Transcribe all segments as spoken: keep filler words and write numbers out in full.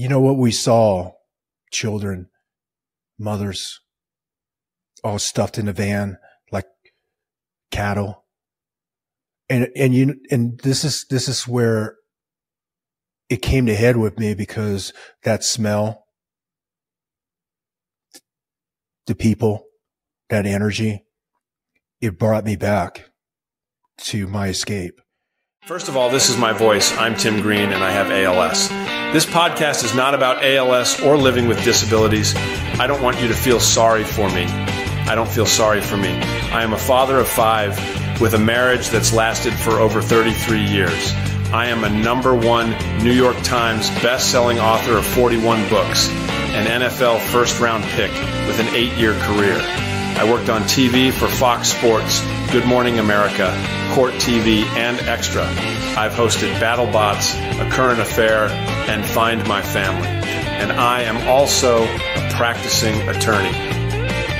You know what we saw? Children, mothers, all stuffed in a van like cattle. And, and you, and this is, this is where it came to head with me, because that smell, the people, that energy, it brought me back to my escape. First of all, this is my voice. I'm Tim Green and I have A L S. This podcast is not about A L S or living with disabilities. I don't want you to feel sorry for me. I don't feel sorry for me. I am a father of five with a marriage that's lasted for over thirty-three years. I am a number one New York Times best-selling author of forty-one books, an N F L first-round pick with an eight-year career. I worked on T V for Fox Sports, Good Morning America, Court T V, and Extra. I've hosted BattleBots, A Current Affair, and Find My Family. And I am also a practicing attorney.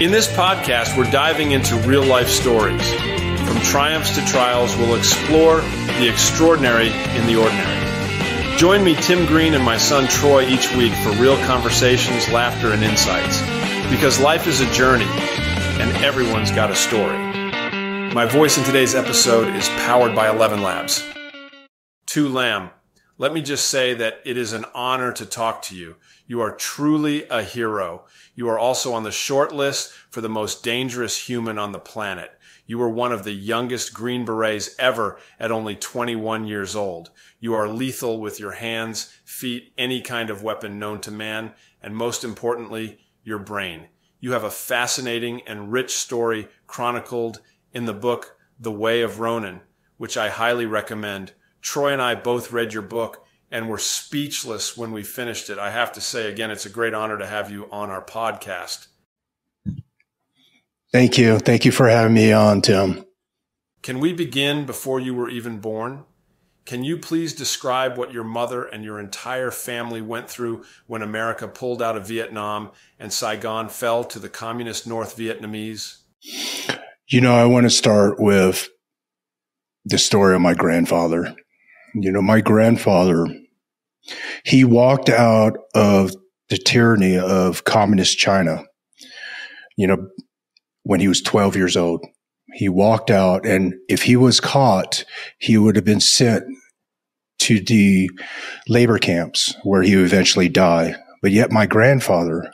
In this podcast, we're diving into real-life stories. From triumphs to trials, we'll explore the extraordinary in the ordinary. Join me, Tim Green, and my son Troy each week for real conversations, laughter, and insights. Because life is a journey. And everyone's got a story. My voice in today's episode is powered by Eleven Labs. Tu Lam, let me just say that it is an honor to talk to you. You are truly a hero. You are also on the short list for the most dangerous human on the planet. You were one of the youngest Green Berets ever at only twenty-one years old. You are lethal with your hands, feet, any kind of weapon known to man, and most importantly, your brain. You have a fascinating and rich story chronicled in the book, The Way of Ronin, which I highly recommend. Troy and I both read your book and were speechless when we finished it. I have to say, again, it's a great honor to have you on our podcast. Thank you. Thank you for having me on, Tim. Can we begin before you were even born? Can you please describe what your mother and your entire family went through when America pulled out of Vietnam and Saigon fell to the communist North Vietnamese? You know, I want to start with the story of my grandfather. You know, my grandfather, he walked out of the tyranny of communist China, you know, when he was twelve years old. He walked out, and if he was caught, he would have been sent to the labor camps where he would eventually die. But yet my grandfather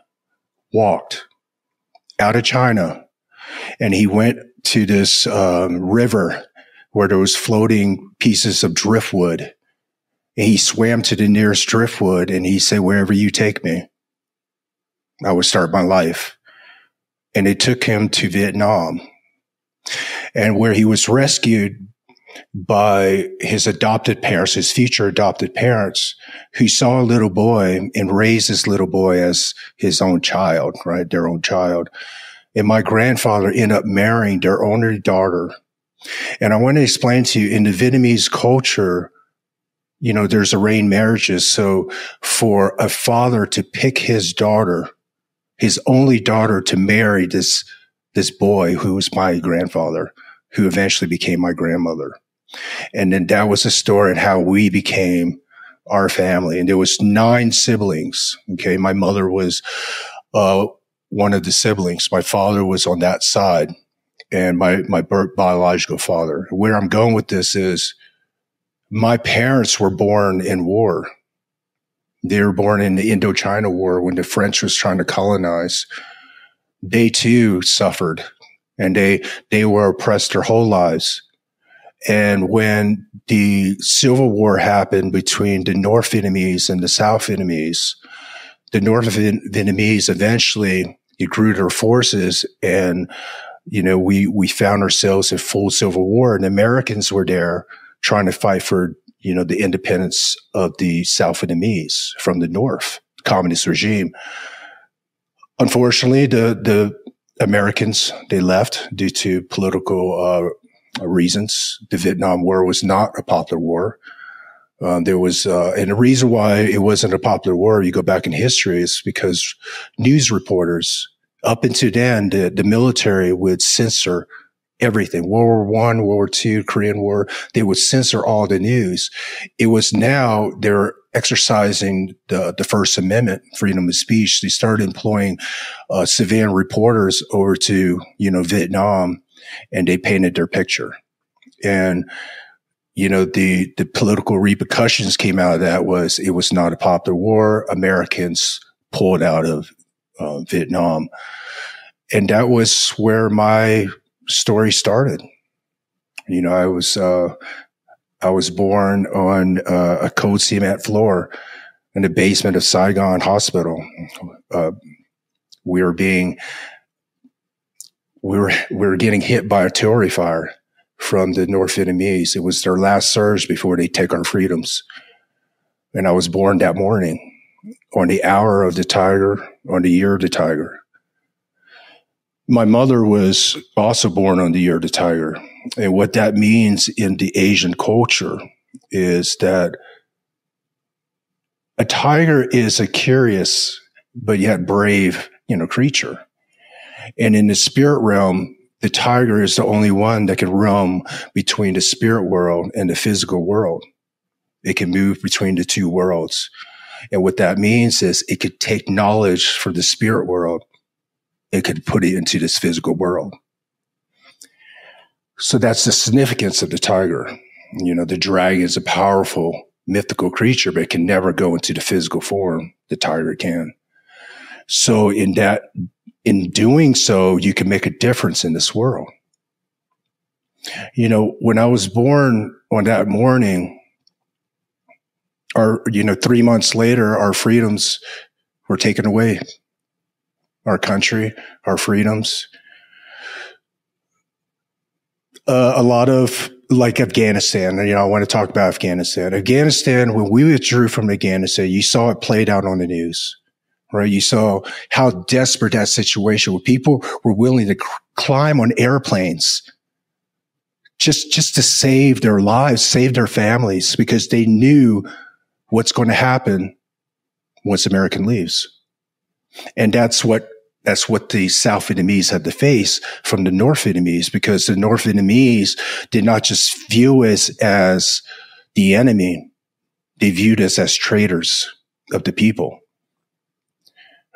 walked out of China, and he went to this um, river where there was floating pieces of driftwood. And he swam to the nearest driftwood, and he said, "Wherever you take me, I will start my life." And it took him to Vietnam, and where he was rescued by his adopted parents, his future adopted parents, who saw a little boy and raised this little boy as his own child, right? Their own child. And my grandfather ended up marrying their only daughter. And I want to explain to you, in the Vietnamese culture, you know, there's arranged marriages. So for a father to pick his daughter, his only daughter, to marry this this boy who was my grandfather, who eventually became my grandmother. And then that was the story and how we became our family. And there was nine siblings. Okay. My mother was, uh, one of the siblings. My father was on that side, and my, my biological father. Where I'm going with this is my parents were born in war. They were born in the Indochina War when the French was trying to colonize. They too suffered, and they, they were oppressed their whole lives. And when the Civil War happened between the North Vietnamese and the South Vietnamese, the North Vietnamese eventually grew their forces. And, you know, we, we found ourselves in full Civil War, and Americans were there trying to fight for, you know, the independence of the South Vietnamese from the North communist regime. Unfortunately, the, the Americans, they left due to political uh, reasons. The Vietnam War was not a popular war. Uh, there was, uh, and the reason why it wasn't a popular war, you go back in history, is because news reporters, up until then, the, the military would censor everything. World War One, World War Two, Korean War, they would censor all the news. It was now their exercising the, the First Amendment, freedom of speech, they started employing uh, civilian reporters over to, you know, Vietnam, and they painted their picture. And, you know, the, the political repercussions came out of that was it was not a popular war. Americans pulled out of uh, Vietnam. And that was where my story started. You know, I was, uh, I was born on uh, a cold cement floor in the basement of Saigon Hospital. Uh, we were being, we were, we were getting hit by artillery fire from the North Vietnamese. It was their last surge before they take our freedoms. And I was born that morning on the hour of the tiger, on the year of the tiger. My mother was also born on the year of the tiger. And what that means in the Asian culture is that a tiger is a curious, but yet brave, you know, creature. And in the spirit realm, the tiger is the only one that can roam between the spirit world and the physical world. It can move between the two worlds. And what that means is it could take knowledge from the spirit world. It could put it into this physical world. So that's the significance of the tiger. You know, the dragon is a powerful mythical creature, but it can never go into the physical form. The tiger can. So in that, in doing so, you can make a difference in this world. You know, when I was born on that morning, our, you know, three months later, our freedoms were taken away. Our country, our freedoms. Uh, a lot of, like Afghanistan, you know, I want to talk about Afghanistan. Afghanistan, when we withdrew from Afghanistan, you saw it played out on the news, right? You saw how desperate that situation was. People were willing to cr- climb on airplanes just, just to save their lives, save their families, because they knew what's going to happen once America leaves. And that's what, that's what the South Vietnamese had to face from the North Vietnamese, because the North Vietnamese did not just view us as the enemy. They viewed us as traitors of the people.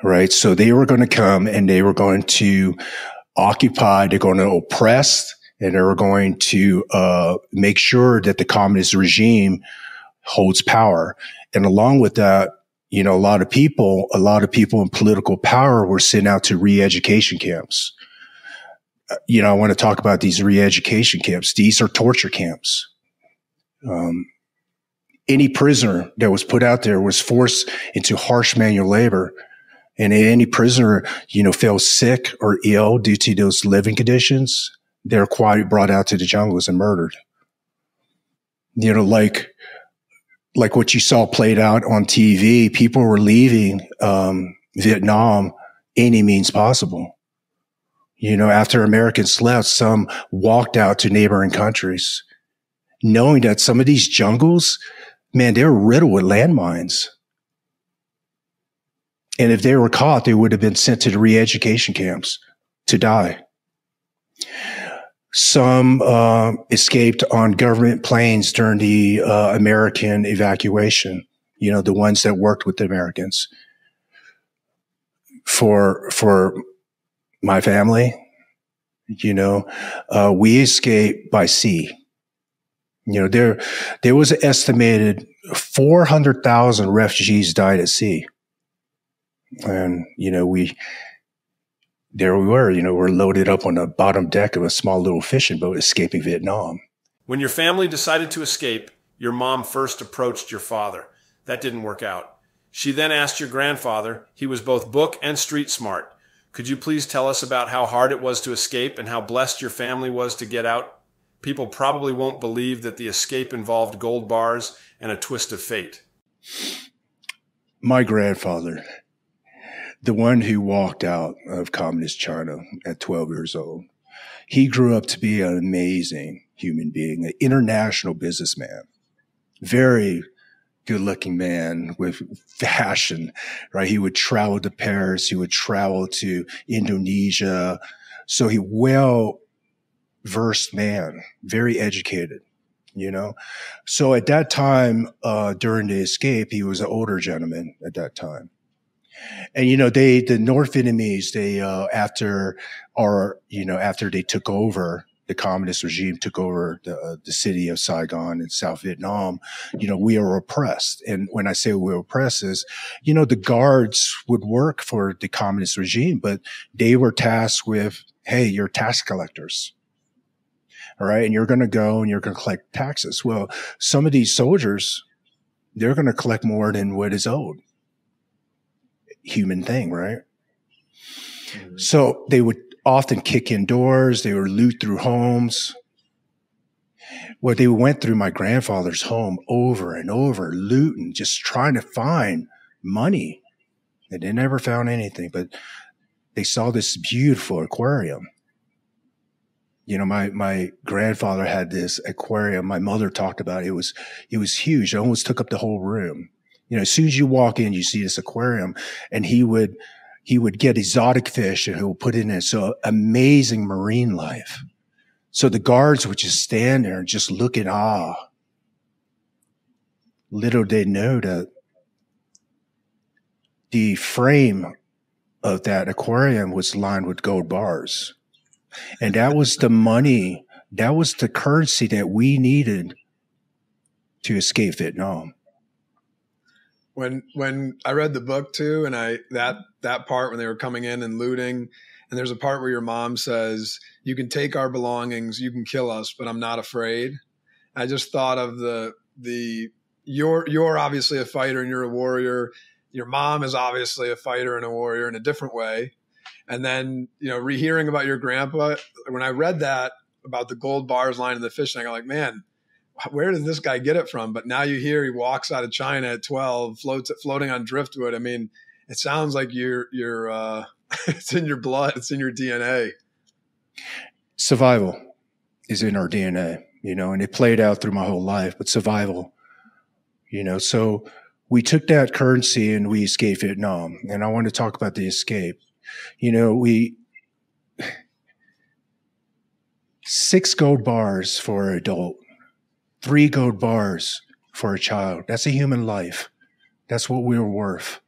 Right. So they were going to come and they were going to occupy. They're going to oppress, and they were going to, uh, make sure that the communist regime holds power. And along with that, you know, a lot of people, a lot of people in political power were sent out to re-education camps. You know, I want to talk about these re-education camps. These are torture camps. Um, any prisoner that was put out there was forced into harsh manual labor. And any prisoner, you know, fell sick or ill due to those living conditions, they're quietly brought out to the jungles and murdered. You know, like, like what you saw played out on T V, people were leaving um, Vietnam any means possible. You know, after Americans left, some walked out to neighboring countries, knowing that some of these jungles, man, they were riddled with landmines. And if they were caught, they would have been sent to the re-education camps to die. Some uh, escaped on government planes during the uh, American evacuation, you know, the ones that worked with the Americans. For, for my family, you know, uh, we escaped by sea. You know, there, there was an estimated four hundred thousand refugees died at sea. And, you know, we... there we were, you know, we're loaded up on the bottom deck of a small little fishing boat escaping Vietnam. When your family decided to escape, your mom first approached your father. That didn't work out. She then asked your grandfather. He was both book and street smart. Could you please tell us about how hard it was to escape and how blessed your family was to get out? People probably won't believe that the escape involved gold bars and a twist of fate. My grandfather, the one who walked out of communist China at twelve years old, he grew up to be an amazing human being, an international businessman, very good-looking man with fashion, right? He would travel to Paris. He would travel to Indonesia. So he well-versed man, very educated. you know? So at that time, uh, during the escape, he was an older gentleman at that time. And, you know, they, the North Vietnamese, they, uh, after our, you know, after they took over, the communist regime took over the, uh, the city of Saigon in South Vietnam, you know, we were oppressed. And when I say we were oppressed is, you know, the guards would work for the communist regime, but they were tasked with, hey, you're tax collectors. All right. And you're going to go and you're going to collect taxes. Well, some of these soldiers, they're going to collect more than what is owed. Human thing, right? Mm-hmm. So they would often kick in doors. They would loot through homes. Well, they went through my grandfather's home over and over, looting, just trying to find money. And they never found anything, but they saw this beautiful aquarium. You know, my, my grandfather had this aquarium. My mother talked about it. It was, it was huge. It almost took up the whole room. You know, as soon as you walk in, you see this aquarium, and he would, he would get exotic fish and he'll put it in it. So amazing marine life. So the guards would just stand there and just look in awe. Little they know that the frame of that aquarium was lined with gold bars. And that was the money, that was the currency that we needed to escape Vietnam. When when I read the book too, and I that that part when they were coming in and looting, and there's a part where your mom says, "You can take our belongings, you can kill us, but I'm not afraid." I just thought of the the you're you're obviously a fighter and you're a warrior. Your mom is obviously a fighter and a warrior in a different way. And then, you know, rehearing about your grandpa, when I read that about the gold bars lining the fish, I go like, man, where did this guy get it from? But now you hear he walks out of China at twelve, floats floating on driftwood. I mean, it sounds like you're, you're, uh, it's in your blood. It's in your D N A. Survival is in our D N A, you know, and it played out through my whole life, but survival, you know, so we took that currency and we escaped Vietnam. And I want to talk about the escape. You know, we, six gold bars for an adult, three gold bars for a child. That's a human life. That's what we were worth.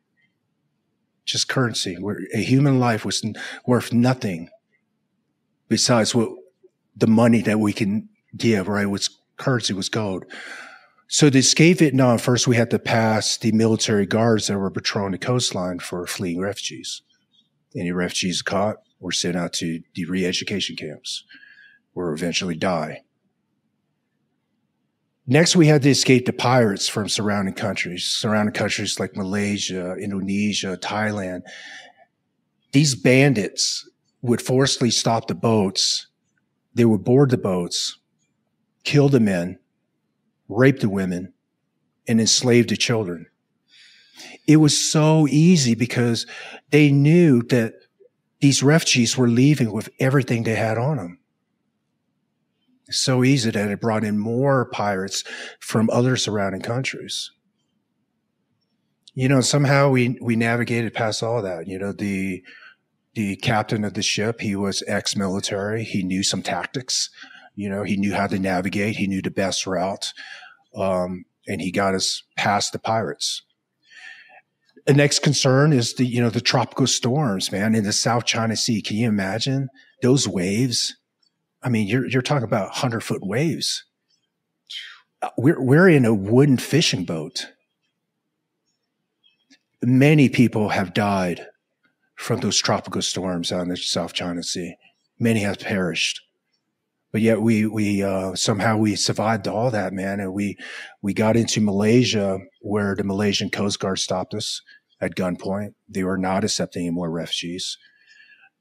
Just currency. We're, a human life was n- worth nothing besides what the money that we can give, right? What's currency was gold. So to escape Vietnam, first we had to pass the military guards that were patrolling the coastline for fleeing refugees. Any refugees caught were sent out to the re-education camps where eventually die. Next, we had to escape the pirates from surrounding countries, surrounding countries like Malaysia, Indonesia, Thailand. These bandits would forcibly stop the boats. They would board the boats, kill the men, rape the women, and enslave the children. It was so easy because they knew that these refugees were leaving with everything they had on them. It's so easy that it brought in more pirates from other surrounding countries. You know, somehow we, we navigated past all that. You know, the, the captain of the ship, he was ex-military. He knew some tactics. You know, he knew how to navigate. He knew the best route. Um, and he got us past the pirates. The next concern is the, you know, the tropical storms, man, in the South China Sea. Can you imagine those waves? I mean, you're, you're talking about one hundred foot waves. We're, we're in a wooden fishing boat. Many people have died from those tropical storms out in the South China Sea. Many have perished. But yet we, we, uh, somehow we survived all that, man. And we, we got into Malaysia where the Malaysian Coast Guard stopped us at gunpoint. They were not accepting any more refugees.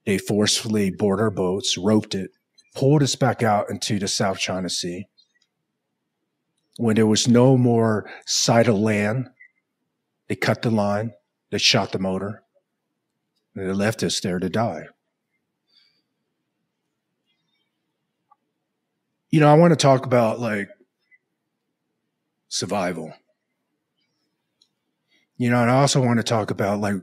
They forcefully boarded our boats, roped it, pulled us back out into the South China Sea. When there was no more sight of land, they cut the line, they shot the motor, and they left us there to die. You know, I want to talk about like survival. You know, and I also want to talk about like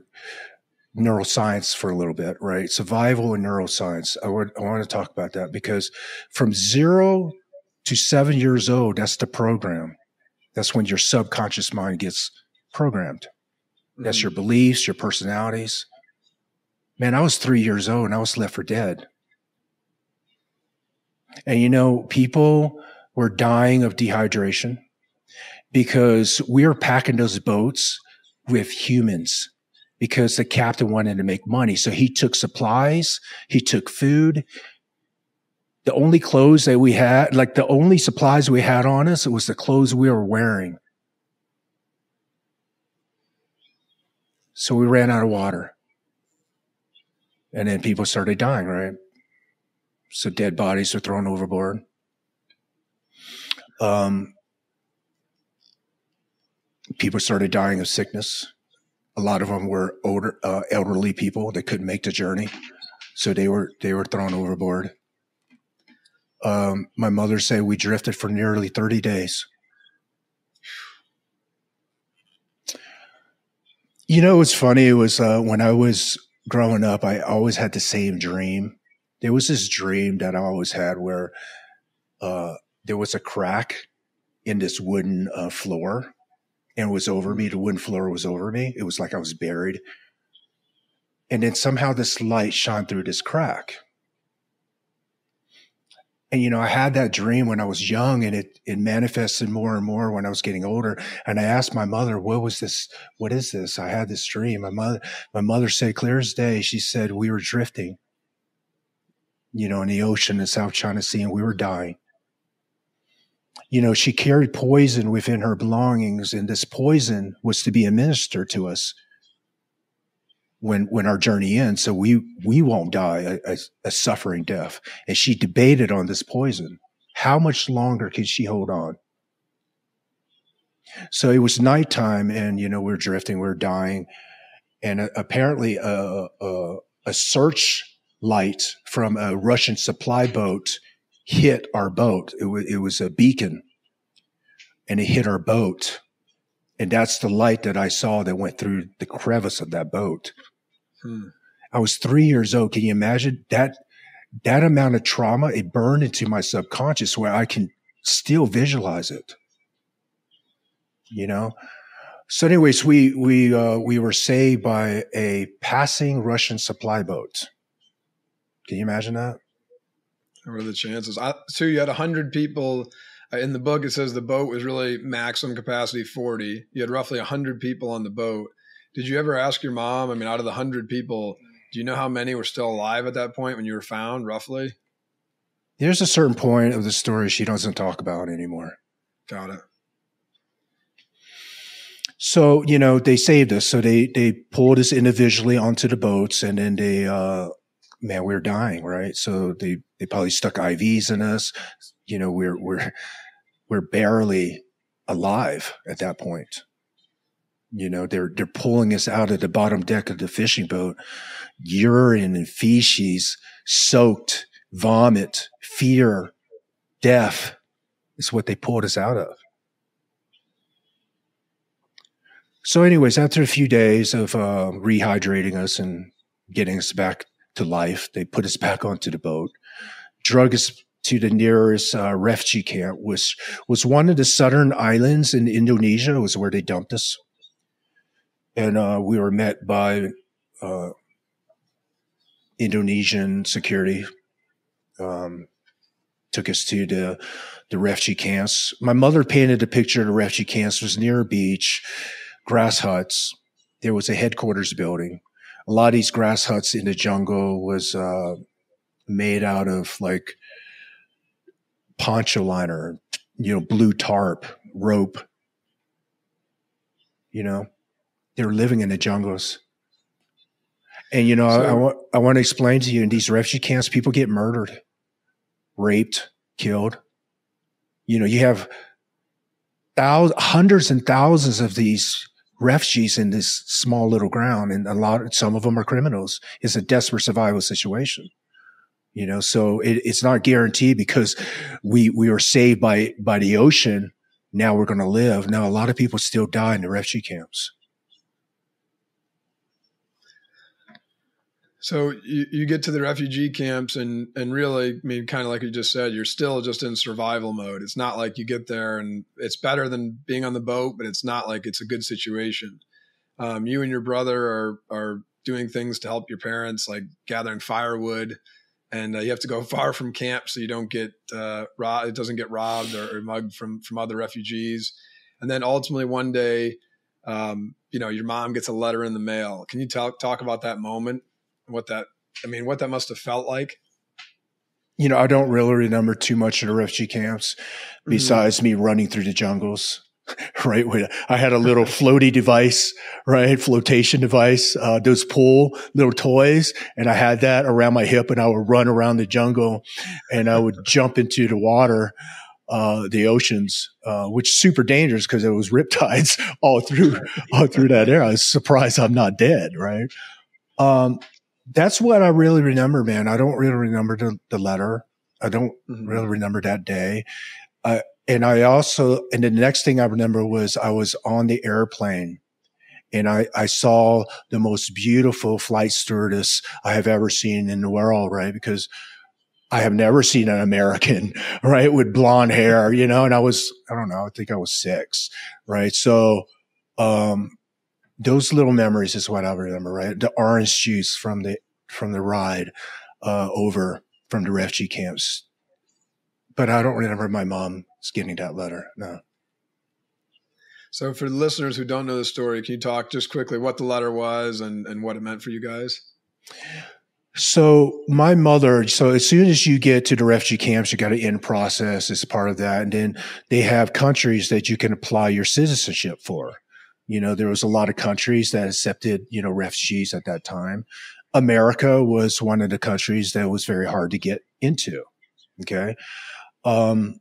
neuroscience for a little bit, right? Survival and neuroscience. I, would, I want to talk about that because from zero to seven years old, that's the program. That's when your subconscious mind gets programmed. That's your beliefs, your personalities. Man, I was three years old and I was left for dead. And, you know, people were dying of dehydration because we were packing those boats with humans because the captain wanted to make money. So he took supplies. He took food. The only clothes that we had, like the only supplies we had on us, it was the clothes we were wearing. So we ran out of water. And then people started dying, right? So dead bodies are thrown overboard. Um, people started dying of sickness. A lot of them were older, uh, elderly people that couldn't make the journey, so they were they were thrown overboard. Um, my mother said we drifted for nearly thirty days. You know, what's funny, it was uh, when I was growing up, I always had the same dream. There was this dream that I always had where uh, there was a crack in this wooden uh, floor, and it was over me. The wooden floor was over me. It was like I was buried. And then somehow this light shone through this crack. And, you know, I had that dream when I was young, and it, it manifested more and more when I was getting older. And I asked my mother, what was this? What is this? I had this dream. My mother, my mother said, clear as day, she said, we were drifting, you know, in the ocean, in South China Sea, and we were dying. You know, she carried poison within her belongings, and this poison was to be administered to us when when our journey ends, so we we won't die a, a, a suffering death. And she debated on this poison. How much longer can she hold on? So it was nighttime, and, you know, we were drifting, we were dying, and uh, apparently a, a, a searchlight from a Russian supply boat hit our boat. It was, it was a beacon, and it hit our boat. And that's the light that I saw that went through the crevice of that boat. Hmm. I was three years old. Can you imagine that, that amount of trauma? It burned into my subconscious where I can still visualize it, you know? So anyways, we, we, uh, we were saved by a passing Russian supply boat. Can you imagine that? What are the chances? I, so you had one hundred people. In the book, it says the boat was really maximum capacity forty. You had roughly one hundred people on the boat. Did you ever ask your mom, I mean, out of the one hundred people, do you know how many were still alive at that point when you were found, roughly? There's a certain point of the story she doesn't talk about anymore. Got it. So, you know, they saved us. So they, they pulled us individually onto the boats, and then they, uh, man, we were dying, right? So they, they probably stuck I Vs in us. You know, we're, we're, we're barely alive at that point. You know, they're, they're pulling us out of the bottom deck of the fishing boat, urine and feces, soaked, vomit, fear, death is what they pulled us out of. So anyways, after a few days of uh, rehydrating us and getting us back to life, they put us back onto the boat, drug us to the nearest uh, refugee camp, which was one of the southern islands in Indonesia, was where they dumped us. And uh, we were met by uh, Indonesian security, um, took us to the, the refugee camps. My mother painted a picture of the refugee camps. It was near a beach, grass huts. There was a headquarters building. A lot of these grass huts in the jungle was uh, made out of like poncho liner, you know, blue tarp, rope. You know, they were living in the jungles. And, you know, so, I, I, wa I want to explain to you, in these refugee camps, people get murdered, raped, killed. You know, you have thousands, hundreds and thousands of these refugees in this small little ground, and a lot, some of them are criminals. It's a desperate survival situation, you know. So it, it's not guaranteed because we we were saved by by the ocean. Now we're going to live. Now a lot of people still die in the refugee camps. So you, you get to the refugee camps and, and really, I mean, kind of like you just said, you're still just in survival mode. It's not like you get there and it's better than being on the boat, but it's not like it's a good situation. Um, you and your brother are, are doing things to help your parents, like gathering firewood, and uh, you have to go far from camp so you don't get, uh, rob- it doesn't get robbed or, or mugged from, from other refugees. And then ultimately one day, um, you know, your mom gets a letter in the mail. Can you talk, talk about that moment? What that, I mean, what that must have felt like. You know, I don't really remember too much of the refugee camps besides mm-hmm. me running through the jungles, right? I had a little floaty device, right? Flotation device, uh, those pool little toys. And I had that around my hip and I would run around the jungle and I would jump into the water, uh, the oceans, uh, which is super dangerous because it was riptides all through, all through that area. I was surprised I'm not dead, right? Um, That's what I really remember, man. I don't really remember the, the letter. I don't mm-hmm. really remember that day. Uh, and I also, and the next thing I remember was I was on the airplane and I, I saw the most beautiful flight stewardess I have ever seen in the world, right? Because I have never seen an American, right? With blonde hair, you know, and I was, I don't know, I think I was six, right? So, um, those little memories is what I remember, right? The orange juice from the, from the ride, uh, over from the refugee camps. But I don't remember my mom getting that letter. No. So for the listeners who don't know the story, can you talk just quickly what the letter was and, and what it meant for you guys? So my mother, so as soon as you get to the refugee camps, you got to end process as part of that. And then they have countries that you can apply your citizenship for. You know, there was a lot of countries that accepted, you know, refugees at that time. America was one of the countries that was very hard to get into. Okay. Um,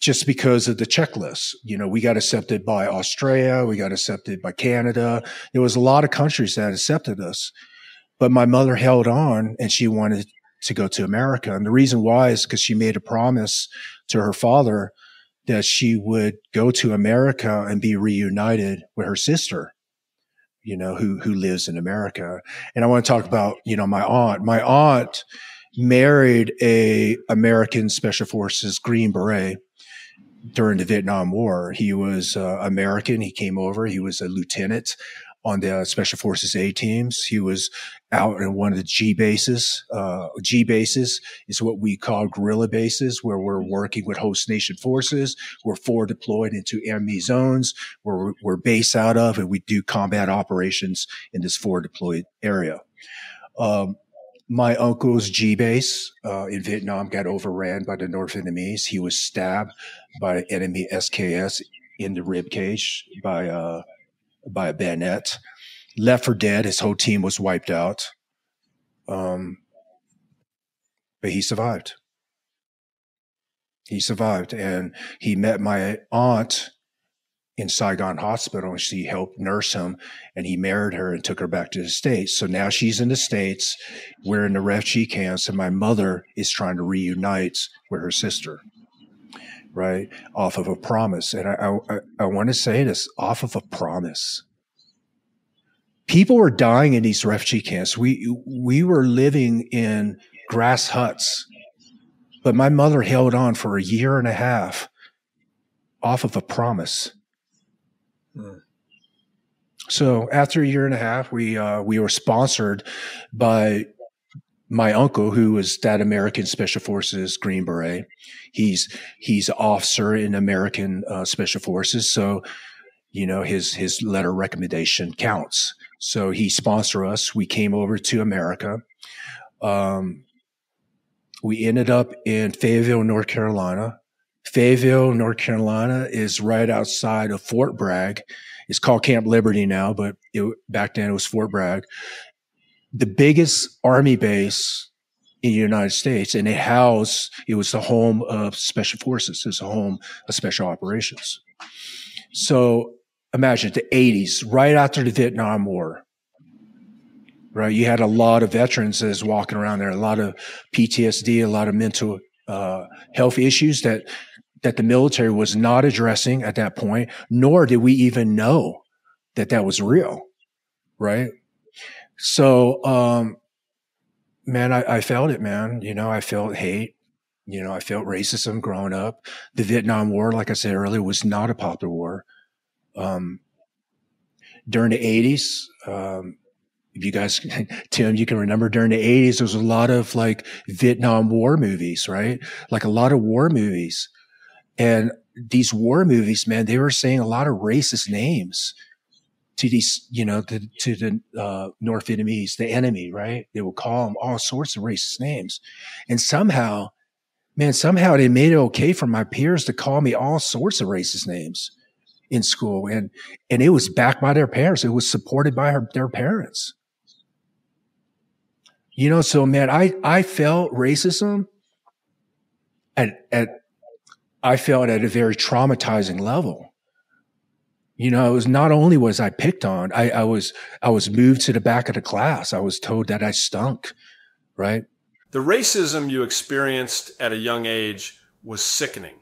just because of the checklist, you know, we got accepted by Australia. We got accepted by Canada. There was a lot of countries that accepted us, but my mother held on and she wanted to go to America. And the reason why is because she made a promise to her father that she would go to America and be reunited with her sister, you know, who, who lives in America. And I want to talk about, you know, my aunt. My aunt married a American Special Forces Green Beret during the Vietnam War. He was uh, American. He came over. He was a lieutenant on the Special Forces A-teams. He was out in one of the G bases. Uh, G bases is what we call guerrilla bases, where we're working with host nation forces. We're forward deployed into enemy zones where we're based out of, and we do combat operations in this forward deployed area. Um, my uncle's G base uh, in Vietnam got overran by the North Vietnamese. He was stabbed by enemy S K S in the rib cage by uh by a bayonet, left for dead. His whole team was wiped out. Um, but he survived. He survived. And he met my aunt in Saigon Hospital and she helped nurse him and he married her and took her back to the States. So now she's in the States. We're in the refugee camps and my mother is trying to reunite with her sister. Right, off of a promise. And I, I, I want to say this, off of a promise. People were dying in these refugee camps. We, we were living in grass huts, but my mother held on for a year and a half off of a promise. Mm. So after a year and a half, we, uh, we were sponsored by my uncle, who was that American Special Forces Green Beret. He's, he's an officer in American uh, Special Forces. So, you know, his, his letter recommendation counts. So he sponsored us. We came over to America. Um, we ended up in Fayetteville, North Carolina. Fayetteville, North Carolina is right outside of Fort Bragg. It's called Camp Liberty now, but it, back then it was Fort Bragg. The biggest army base in the United States, and it housed, it was the home of Special Forces. It was the home of Special Operations. So imagine the eighties, right after the Vietnam War, right? You had a lot of veterans that was walking around there, a lot of P T S D, a lot of mental uh, health issues that, that the military was not addressing at that point, nor did we even know that that was real, right? So, um, man, I, I felt it, man. You know, I felt hate. You know, I felt racism growing up. The Vietnam War, like I said earlier, was not a popular war. Um, during the eighties, um, if you guys, Tim, you can remember during the eighties, there was a lot of like Vietnam War movies, right? Like a lot of war movies. And these war movies, man, they were saying a lot of racist names to these, you know, to, to the uh, North Vietnamese, the enemy, right? They would call them all sorts of racist names. And somehow, man, somehow they made it okay for my peers to call me all sorts of racist names in school. And, and it was backed by their parents. It was supported by her, their parents. You know, so man, I, I felt racism at, at, I felt at a very traumatizing level. You know, it was not only was I picked on, I, I was, I was moved to the back of the class. I was told that I stunk, right? The racism you experienced at a young age was sickening.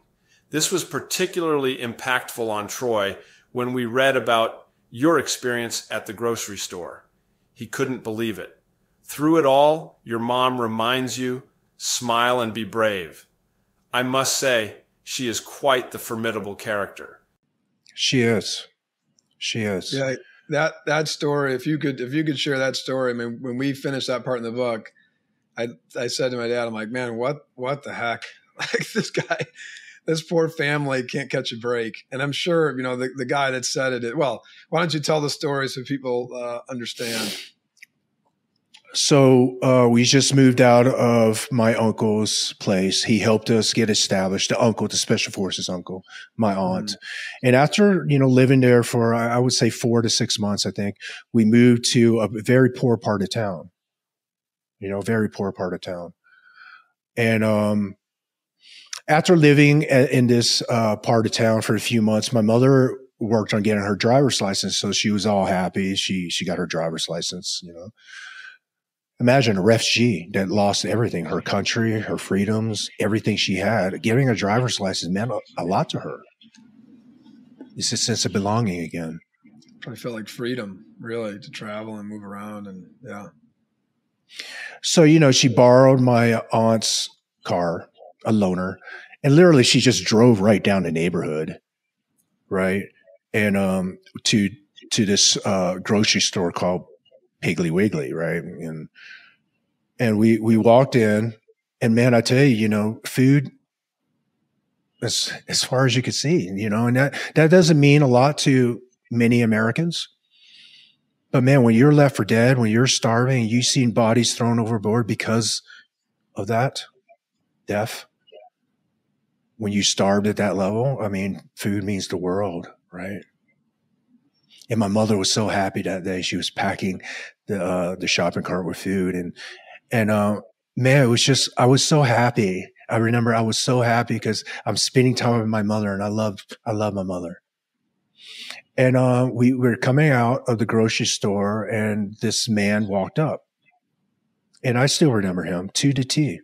This was particularly impactful on Troy when we read about your experience at the grocery store. He couldn't believe it. Through it all, your mom reminds you, smile and be brave. I must say, she is quite the formidable character. She is. She is. Yeah, that that story, if you could if you could share that story, I mean, when we finished that part in the book, I, I said to my dad, I'm like, man, what, what the heck? Like this guy, this poor family can't catch a break. And I'm sure, you know, the, the guy that said it, it, well, why don't you tell the story so people uh, understand? So uh, we just moved out of my uncle's place. He helped us get established, the uncle, the Special Forces uncle, my aunt. Mm-hmm. And after, you know, living there for, I would say four to six months, I think, we moved to a very poor part of town. You know, very poor part of town. And um, after living a, in this uh, part of town for a few months, my mother worked on getting her driver's license. So she was all happy. She, she got her driver's license, you know. Imagine a refugee that lost everything, her country, her freedoms, everything she had. Getting a driver's license meant a, a lot to her. It's a sense of belonging again. I felt like freedom, really, to travel and move around and, yeah. So, you know, she borrowed my aunt's car, a loaner, and literally she just drove right down the neighborhood, right? And um, to to this uh, grocery store called Piggly Wiggly, right? And and we, we walked in, and man, I tell you, you know, food as, as far as you could see, you know, and that, that doesn't mean a lot to many Americans. But man, when you're left for dead, when you're starving, you've seen bodies thrown overboard because of that death. When you starved at that level, I mean, food means the world, right? And my mother was so happy that day. She was packing the uh, the shopping cart with food, and and uh, man, it was just I was so happy. I remember I was so happy because I'm spending time with my mother, and I love I love my mother. And uh, we were coming out of the grocery store, and this man walked up. And I still remember him, to the T,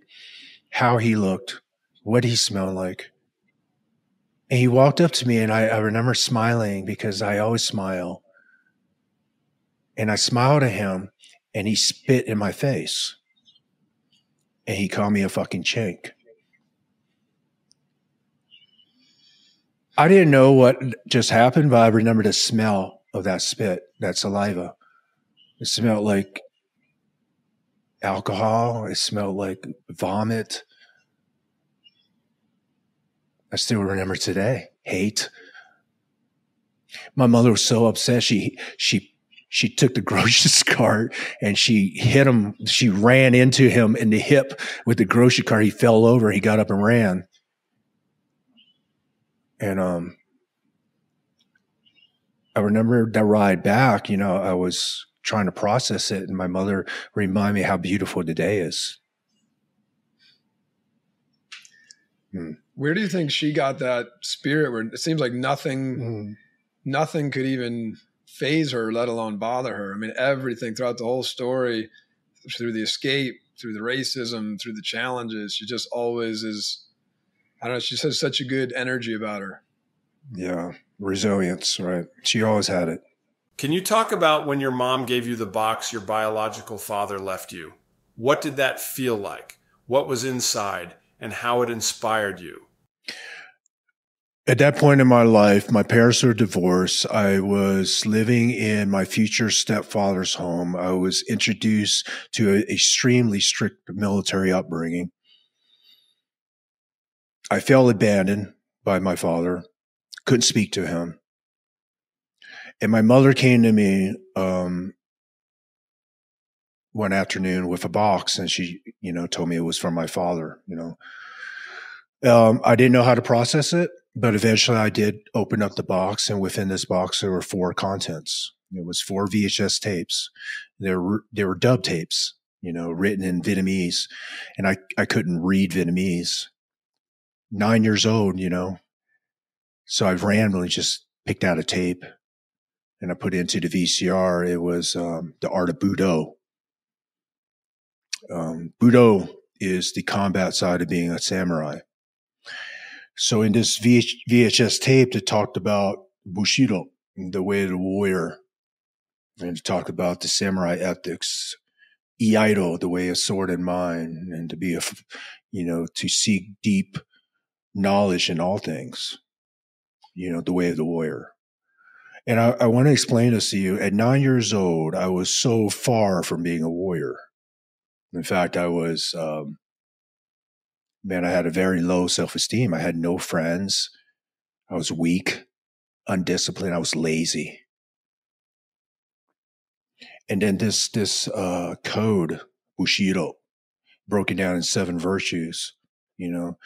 how he looked, what he smelled like. And he walked up to me, and I, I remember smiling because I always smile. And I smiled at him, and he spit in my face. And he called me a fucking chink. I didn't know what just happened, but I remember the smell of that spit, that saliva. It smelled like alcohol. It smelled like vomit. I still remember today. Hate. My mother was so upset. She she she took the grocery cart and she hit him. She ran into him in the hip with the grocery cart. He fell over. He got up and ran. And um, I remember that ride back, you know, I was trying to process it. And my mother reminded me how beautiful today is. Hmm. Where do you think she got that spirit where it seems like nothing, mm. nothing could even faze her, let alone bother her? I mean, everything throughout the whole story, through the escape, through the racism, through the challenges, she just always is... I don't know. She has such a good energy about her. Yeah. Resilience, right? She always had it. Can you talk about when your mom gave you the box your biological father left you? What did that feel like? What was inside and how it inspired you? At that point in my life, my parents were divorced. I was living in my future stepfather's home. I was introduced to an extremely strict military upbringing. I felt abandoned by my father. Couldn't speak to him. And my mother came to me um, one afternoon with a box, and she, you know, told me it was from my father. You know, um, I didn't know how to process it. But eventually I did open up the box, and within this box, there were four contents. It was four V H S tapes. There were, there were dub tapes, you know, written in Vietnamese, and I, I couldn't read Vietnamese. Nine years old, you know, so I randomly just picked out a tape and I put it into the V C R. It was, um, The Art of Budo. Um, Budo is the combat side of being a samurai. So in this V H S tape, it talked about Bushido, the way of the warrior, and it talked about the samurai ethics, Iaido, the way of sword and mind, and to be a, you know, to seek deep knowledge in all things, you know, the way of the warrior. And I, I want to explain this to you. At nine years old, I was so far from being a warrior. In fact, I was... Um, Man, I had a very low self-esteem. I had no friends. I was weak, undisciplined. I was lazy. And then this this uh, code, Bushido, broken down in seven virtues, you know,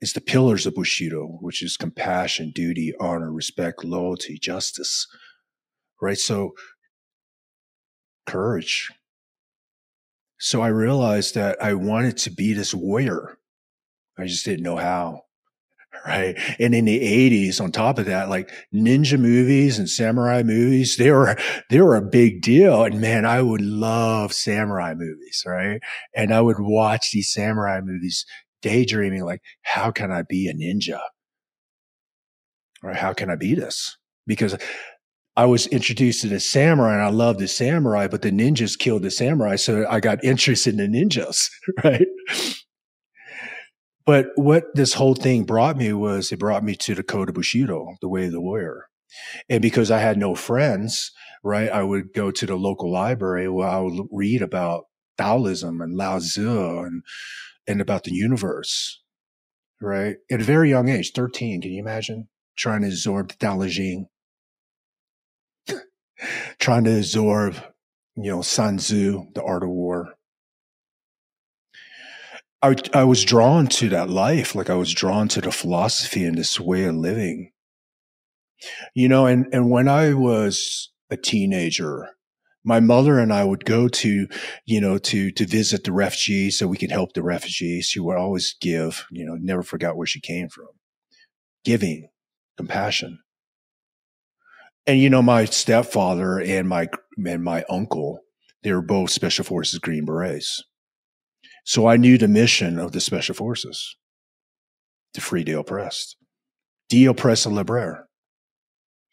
it's the pillars of Bushido, which is compassion, duty, honor, respect, loyalty, justice, right? So courage. So I realized that I wanted to be this warrior. I just didn't know how, right? And in the eighties, on top of that, like ninja movies and samurai movies, they were, they were a big deal. And man, I would love samurai movies, right? And I would watch these samurai movies daydreaming, like, how can I be a ninja? Or how can I be this? Because I was introduced to the samurai and I loved the samurai, but the ninjas killed the samurai. So I got interested in the ninjas, right? But what this whole thing brought me was it brought me to the code of Bushido, the way of the warrior. And because I had no friends, right, I would go to the local library where I would read about Taoism and Lao Tzu and, and about the universe, right? At a very young age, thirteen, can you imagine? Trying to absorb the Tao Te Ching, trying to absorb, you know, Sun Tzu, the art of war. I, I was drawn to that life. Like I was drawn to the philosophy and this way of living, you know, and, and when I was a teenager, my mother and I would go to, you know, to, to visit the refugees so we could help the refugees. She would always give, you know, never forgot where she came from. Giving, compassion. And, you know, my stepfather and my, and my uncle, they were both Special Forces Green Berets. So I knew the mission of the Special Forces, to free the oppressed, de oppressed and libere,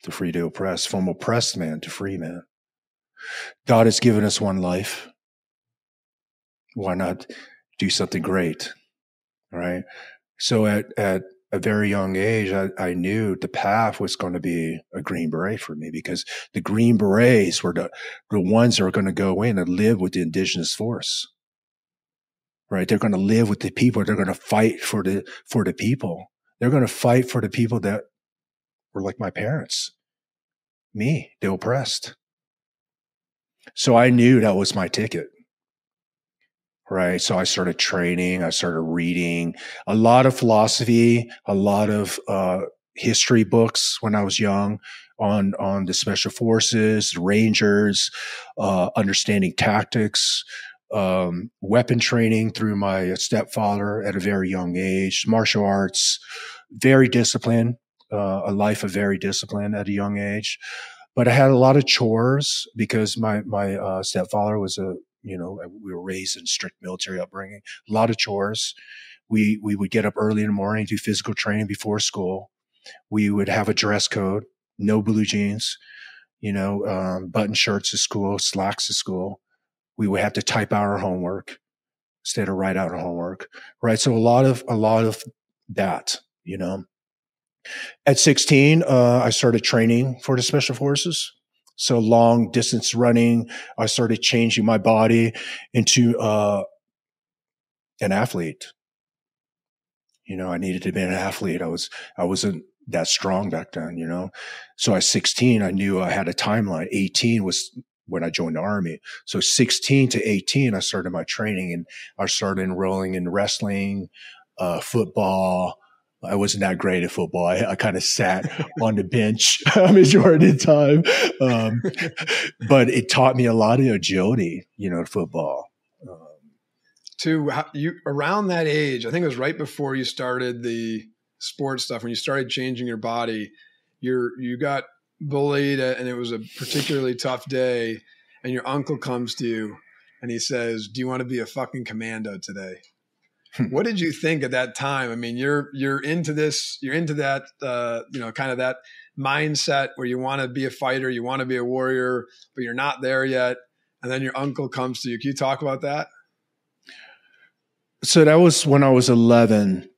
to free the oppressed, from oppressed man to free man. God has given us one life. Why not do something great, right? So at, at a very young age, I, I knew the path was going to be a Green Beret for me, because the Green Berets were the, the ones that were going to go in and live with the indigenous force. Right? They're going to live with the people. They're going to fight for the, for the people. They're going to fight for the people that were like my parents, me, the oppressed. So I knew that was my ticket. Right? So I started training. I started reading a lot of philosophy, a lot of, uh, history books when I was young on, on the Special Forces, Rangers, uh, understanding tactics, Um, weapon training through my stepfather at a very young age, martial arts, very disciplined, uh, a life of very discipline at a young age. But I had a lot of chores because my, my, uh, stepfather was a, you know, we were raised in strict military upbringing, a lot of chores. We, we would get up early in the morning, do physical training before school. We would have a dress code, no blue jeans, you know, um, button shirts to school, slacks to school. We would have to type out our homework. instead of write out homework, right? So a lot of, a lot of that, you know. At sixteen, uh, I started training for the Special Forces. So long distance running, I started changing my body into uh, an athlete. You know, I needed to be an athlete. I was, I wasn't that strong back then, you know. So at sixteen, I knew I had a timeline. eighteen was when I joined the Army. So sixteen to eighteen, I started my training, and I started enrolling in wrestling, uh, football. I wasn't that great at football. I, I kind of sat on the bench majority of the time. Um, but it taught me a lot of agility, you know, football. Um, to how you, around that age, I think it was right before you started the sports stuff, when you started changing your body, you're, you got bullied and it was a particularly tough day, and your uncle comes to you and he says, "Do you want to be a fucking commando today?" What did you think at that time? I mean, you're, you're into this, you're into that, uh, you know, kind of that mindset where you want to be a fighter, you want to be a warrior, but you're not there yet. And then your uncle comes to you. Can you talk about that? So that was when I was eleven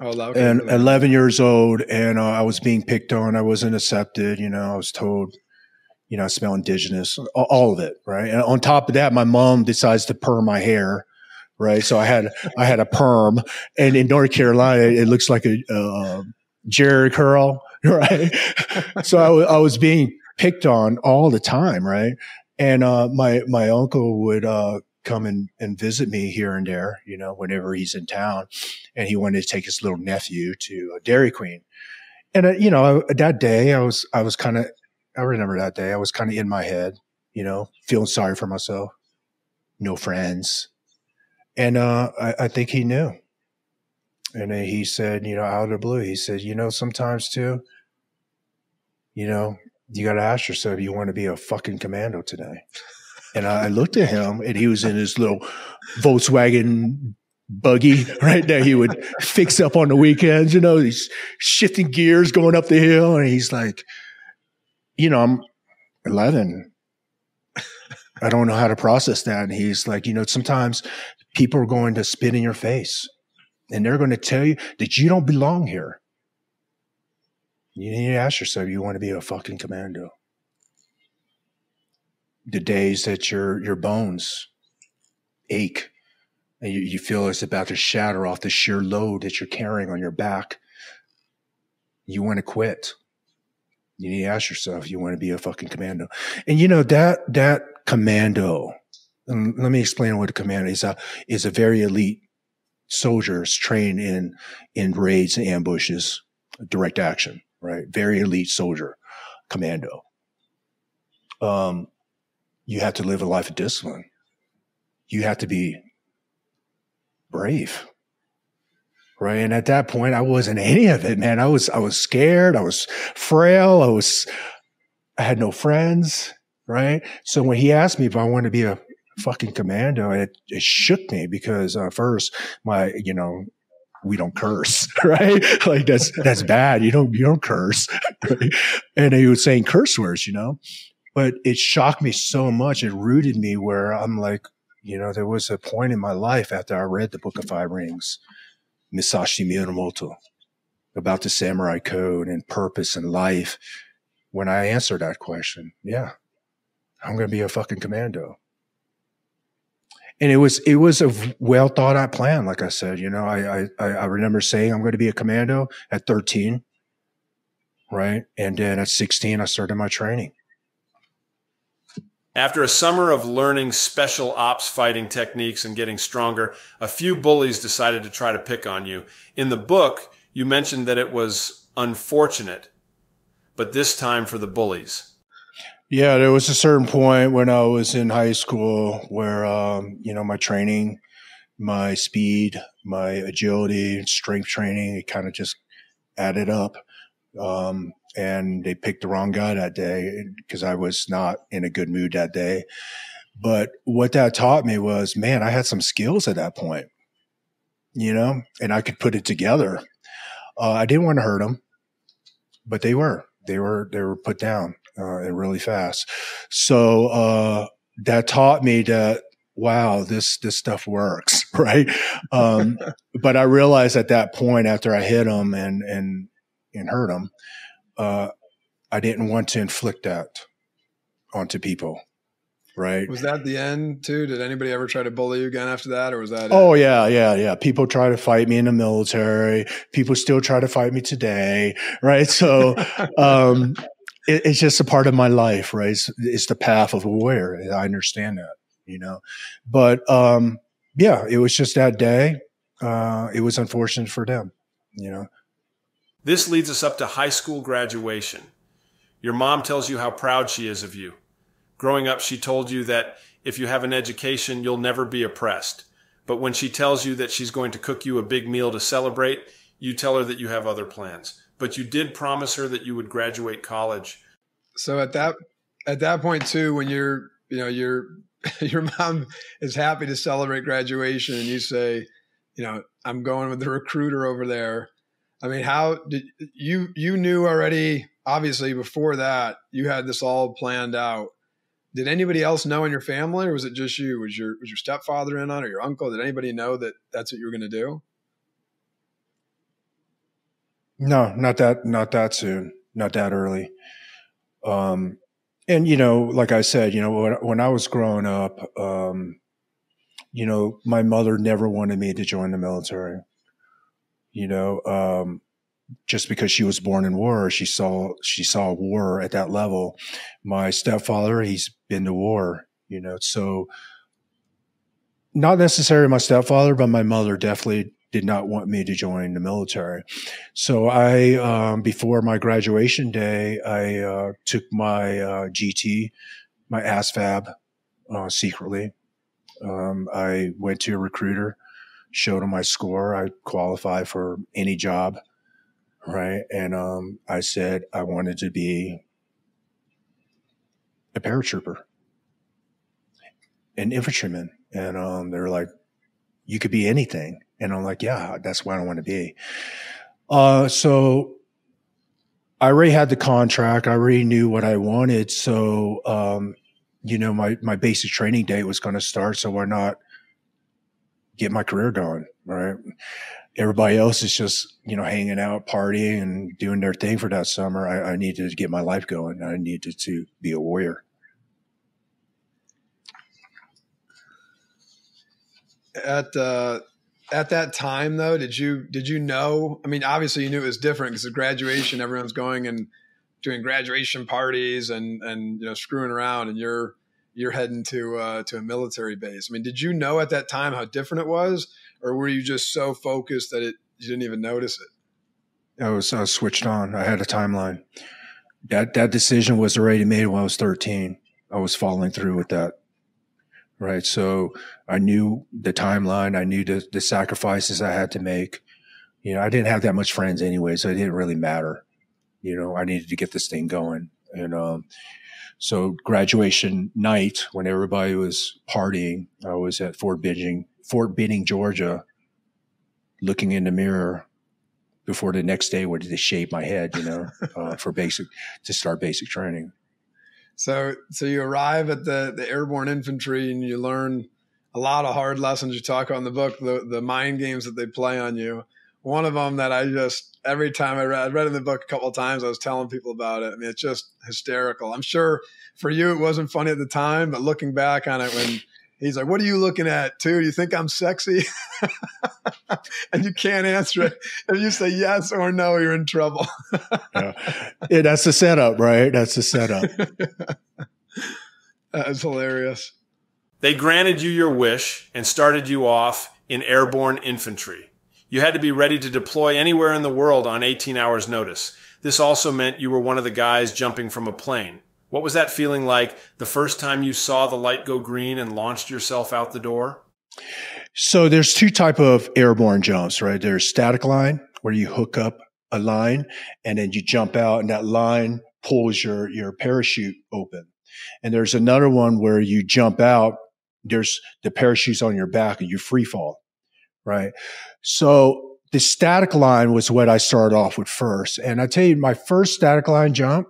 oh, okay. and eleven years old. And uh, I was being picked on. I wasn't accepted. You know, I was told, you know, I smell indigenous, all of it. Right. And on top of that, my mom decides to perm my hair. Right. So I had, I had a perm, and in North Carolina, it looks like a, uh, Jerry curl. Right. So I, w- I was being picked on all the time. Right. And, uh, my, my uncle would, uh, come and, and visit me here and there, you know, whenever he's in town, and he wanted to take his little nephew to a Dairy Queen. And, uh, you know, I, that day I was, I was kind of, I remember that day I was kind of in my head, you know, feeling sorry for myself, no friends. And uh, I, I think he knew. And then he said, you know, out of the blue, he said, you know, sometimes too, you know, you got to ask yourself, you want to be a fucking commando today? And I, I looked at him, and he was in his little Volkswagen buggy, right, that he would fix up on the weekends, you know, he's shifting gears, going up the hill. And he's like, you know, I'm eleven. I don't know how to process that. And he's like, you know, sometimes people are going to spit in your face, and they're going to tell you that you don't belong here. You need to ask yourself, you want to be a fucking commando. The days that your, your bones ache and you, you feel it's about to shatter off the sheer load that you're carrying on your back, you want to quit. You need to ask yourself, you want to be a fucking commando. And you know, that, that commando, and let me explain what a commando is. A, is a very elite soldiers trained in, in raids and ambushes, direct action, right? Very elite soldier, commando. Um, you have to live a life of discipline. You have to be brave. Right. And at that point, I wasn't any of it, man. I was, I was scared. I was frail. I was, I had no friends. Right. So when he asked me if I wanted to be a fucking commando, it, it shook me because, uh, first my, you know, we don't curse, right? Like that's, that's bad. You don't, you don't curse. Right? And he was saying curse words, you know, but it shocked me so much. It rooted me where I'm like, you know, there was a point in my life after I read the Book of Five Rings, Musashi Miyamoto, about the samurai code and purpose and life. When I answered that question, yeah, I'm going to be a fucking commando. And it was, it was a well thought out plan. Like I said, you know, I, I, I remember saying I'm going to be a commando at thirteen. Right. And then at sixteen, I started my training. After a summer of learning special ops fighting techniques and getting stronger, a few bullies decided to try to pick on you. In the book, you mentioned that it was unfortunate, but this time for the bullies. Yeah, there was a certain point when I was in high school where, um, you know, my training, my speed, my agility, strength training, it kind of just added up. Um, and they picked the wrong guy that day because I was not in a good mood that day. But what that taught me was, man, I had some skills at that point, you know, and I could put it together. Uh, I didn't want to hurt them, but they were, they were, they were put down, uh, and really fast. So, uh, that taught me that wow, this, this stuff works. Right. Um, but I realized at that point, after I hit them and, and, and hurt them, uh, I didn't want to inflict that onto people. Right. Was that the end too? Did anybody ever try to bully you again after that, or was that? Oh, it? yeah, yeah, yeah. People try to fight me in the military. People still try to fight me today. Right. So, um, it, it's just a part of my life. Right. It's, it's the path of a warrior. I understand that, you know, but, um, yeah, it was just that day. Uh, it was unfortunate for them, you know. This leads us up to high school graduation. Your mom tells you how proud she is of you. Growing up, she told you that if you have an education, you'll never be oppressed. But when she tells you that she's going to cook you a big meal to celebrate, you tell her that you have other plans. But you did promise her that you would graduate college. So at that at that point too, when you're, you know, you're your mom is happy to celebrate graduation and you say, you know, I'm going with the recruiter over there. I mean, how did you, you knew already, obviously before that, you had this all planned out. Did anybody else know in your family, or was it just you? Was your, was your stepfather in on it, or your uncle? Did anybody know that that's what you were going to do? No, not that, not that soon, not that early. Um, And, you know, like I said, you know, when, when I was growing up, um, you know, my mother never wanted me to join the military, you know, um, just because she was born in war. She saw, she saw war at that level. My stepfather, he's been to war, you know, so not necessarily my stepfather, but my mother definitely did not want me to join the military. So I, um, before my graduation day, I, uh, took my, uh, G T, my ASVAB, uh, secretly. Um, I went to a recruiter, showed him my score. I qualified for any job. Right. And, um, I said, I wanted to be a paratrooper, an infantryman. And, um, they were like, you could be anything. And I'm like, yeah, that's what I want to be. Uh, so I already had the contract. I already knew what I wanted. So, um, you know, my, my basic training date was going to start. So why not get my career going? Right. Everybody else is just, you know, hanging out, partying and doing their thing for that summer. I, I needed to get my life going. I needed to be a warrior. At, uh, At that time, though, did you did you know? I mean, obviously, you knew it was different because of graduation. Everyone's going and doing graduation parties and and you know screwing around, and you're you're heading to uh, to a military base. I mean, did you know at that time how different it was, or were you just so focused that it you didn't even notice it? I was I was switched on. I had a timeline. That that decision was already made when I was thirteen. I was following through with that. Right. So I knew the timeline. I knew the, the sacrifices I had to make. You know, I didn't have that much friends anyway, so it didn't really matter. You know, I needed to get this thing going. And um, so graduation night, when everybody was partying, I was at Fort Benning, Fort Benning, Georgia, looking in the mirror before the next day where to shave my head, you know, uh, for basic to start basic training. So, so you arrive at the, the airborne infantry and you learn a lot of hard lessons. You talk on the book, the, the mind games that they play on you. One of them that I just, every time I read, I read in the book a couple of times, I was telling people about it. I mean, it's just hysterical. I'm sure for you, it wasn't funny at the time, but looking back on it, when he's like, what are you looking at too? You think I'm sexy? And you can't answer it. If you say yes or no, you're in trouble. Yeah. Yeah, that's the setup, right? That's the setup. That's hilarious. They granted you your wish and started you off in airborne infantry. You had to be ready to deploy anywhere in the world on eighteen hours notice. This also meant you were one of the guys jumping from a plane. What was that feeling like the first time you saw the light go green and launched yourself out the door? So there's two type of airborne jumps, right? There's static line, where you hook up a line and then you jump out and that line pulls your, your parachute open. And there's another one where you jump out, there's the parachutes on your back and you free fall, right? So the static line was what I started off with first. And I tell you, my first static line jump,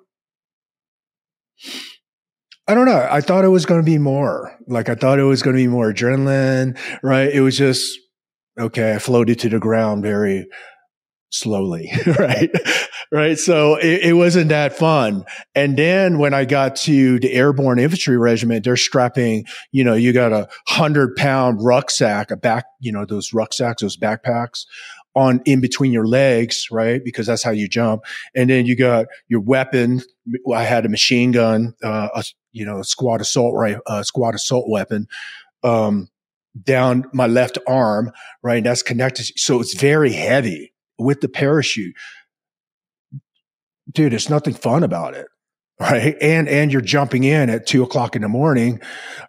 I don't know. I thought it was going to be more. Like, I thought it was going to be more adrenaline, right? It was just, okay, I floated to the ground very slowly, right? Right. So it, it wasn't that fun. And then when I got to the airborne infantry regiment, they're strapping, you know, you got a hundred pound rucksack, a back, you know, those rucksacks, those backpacks on in between your legs, right? Because that's how you jump. And then you got your weapon. I had a machine gun, uh, a, you know, squad assault, right? Uh, squad assault weapon, um, down my left arm, right? And that's connected. So it's very heavy with the parachute. Dude, there's nothing fun about it, right? And and you're jumping in at two o'clock in the morning,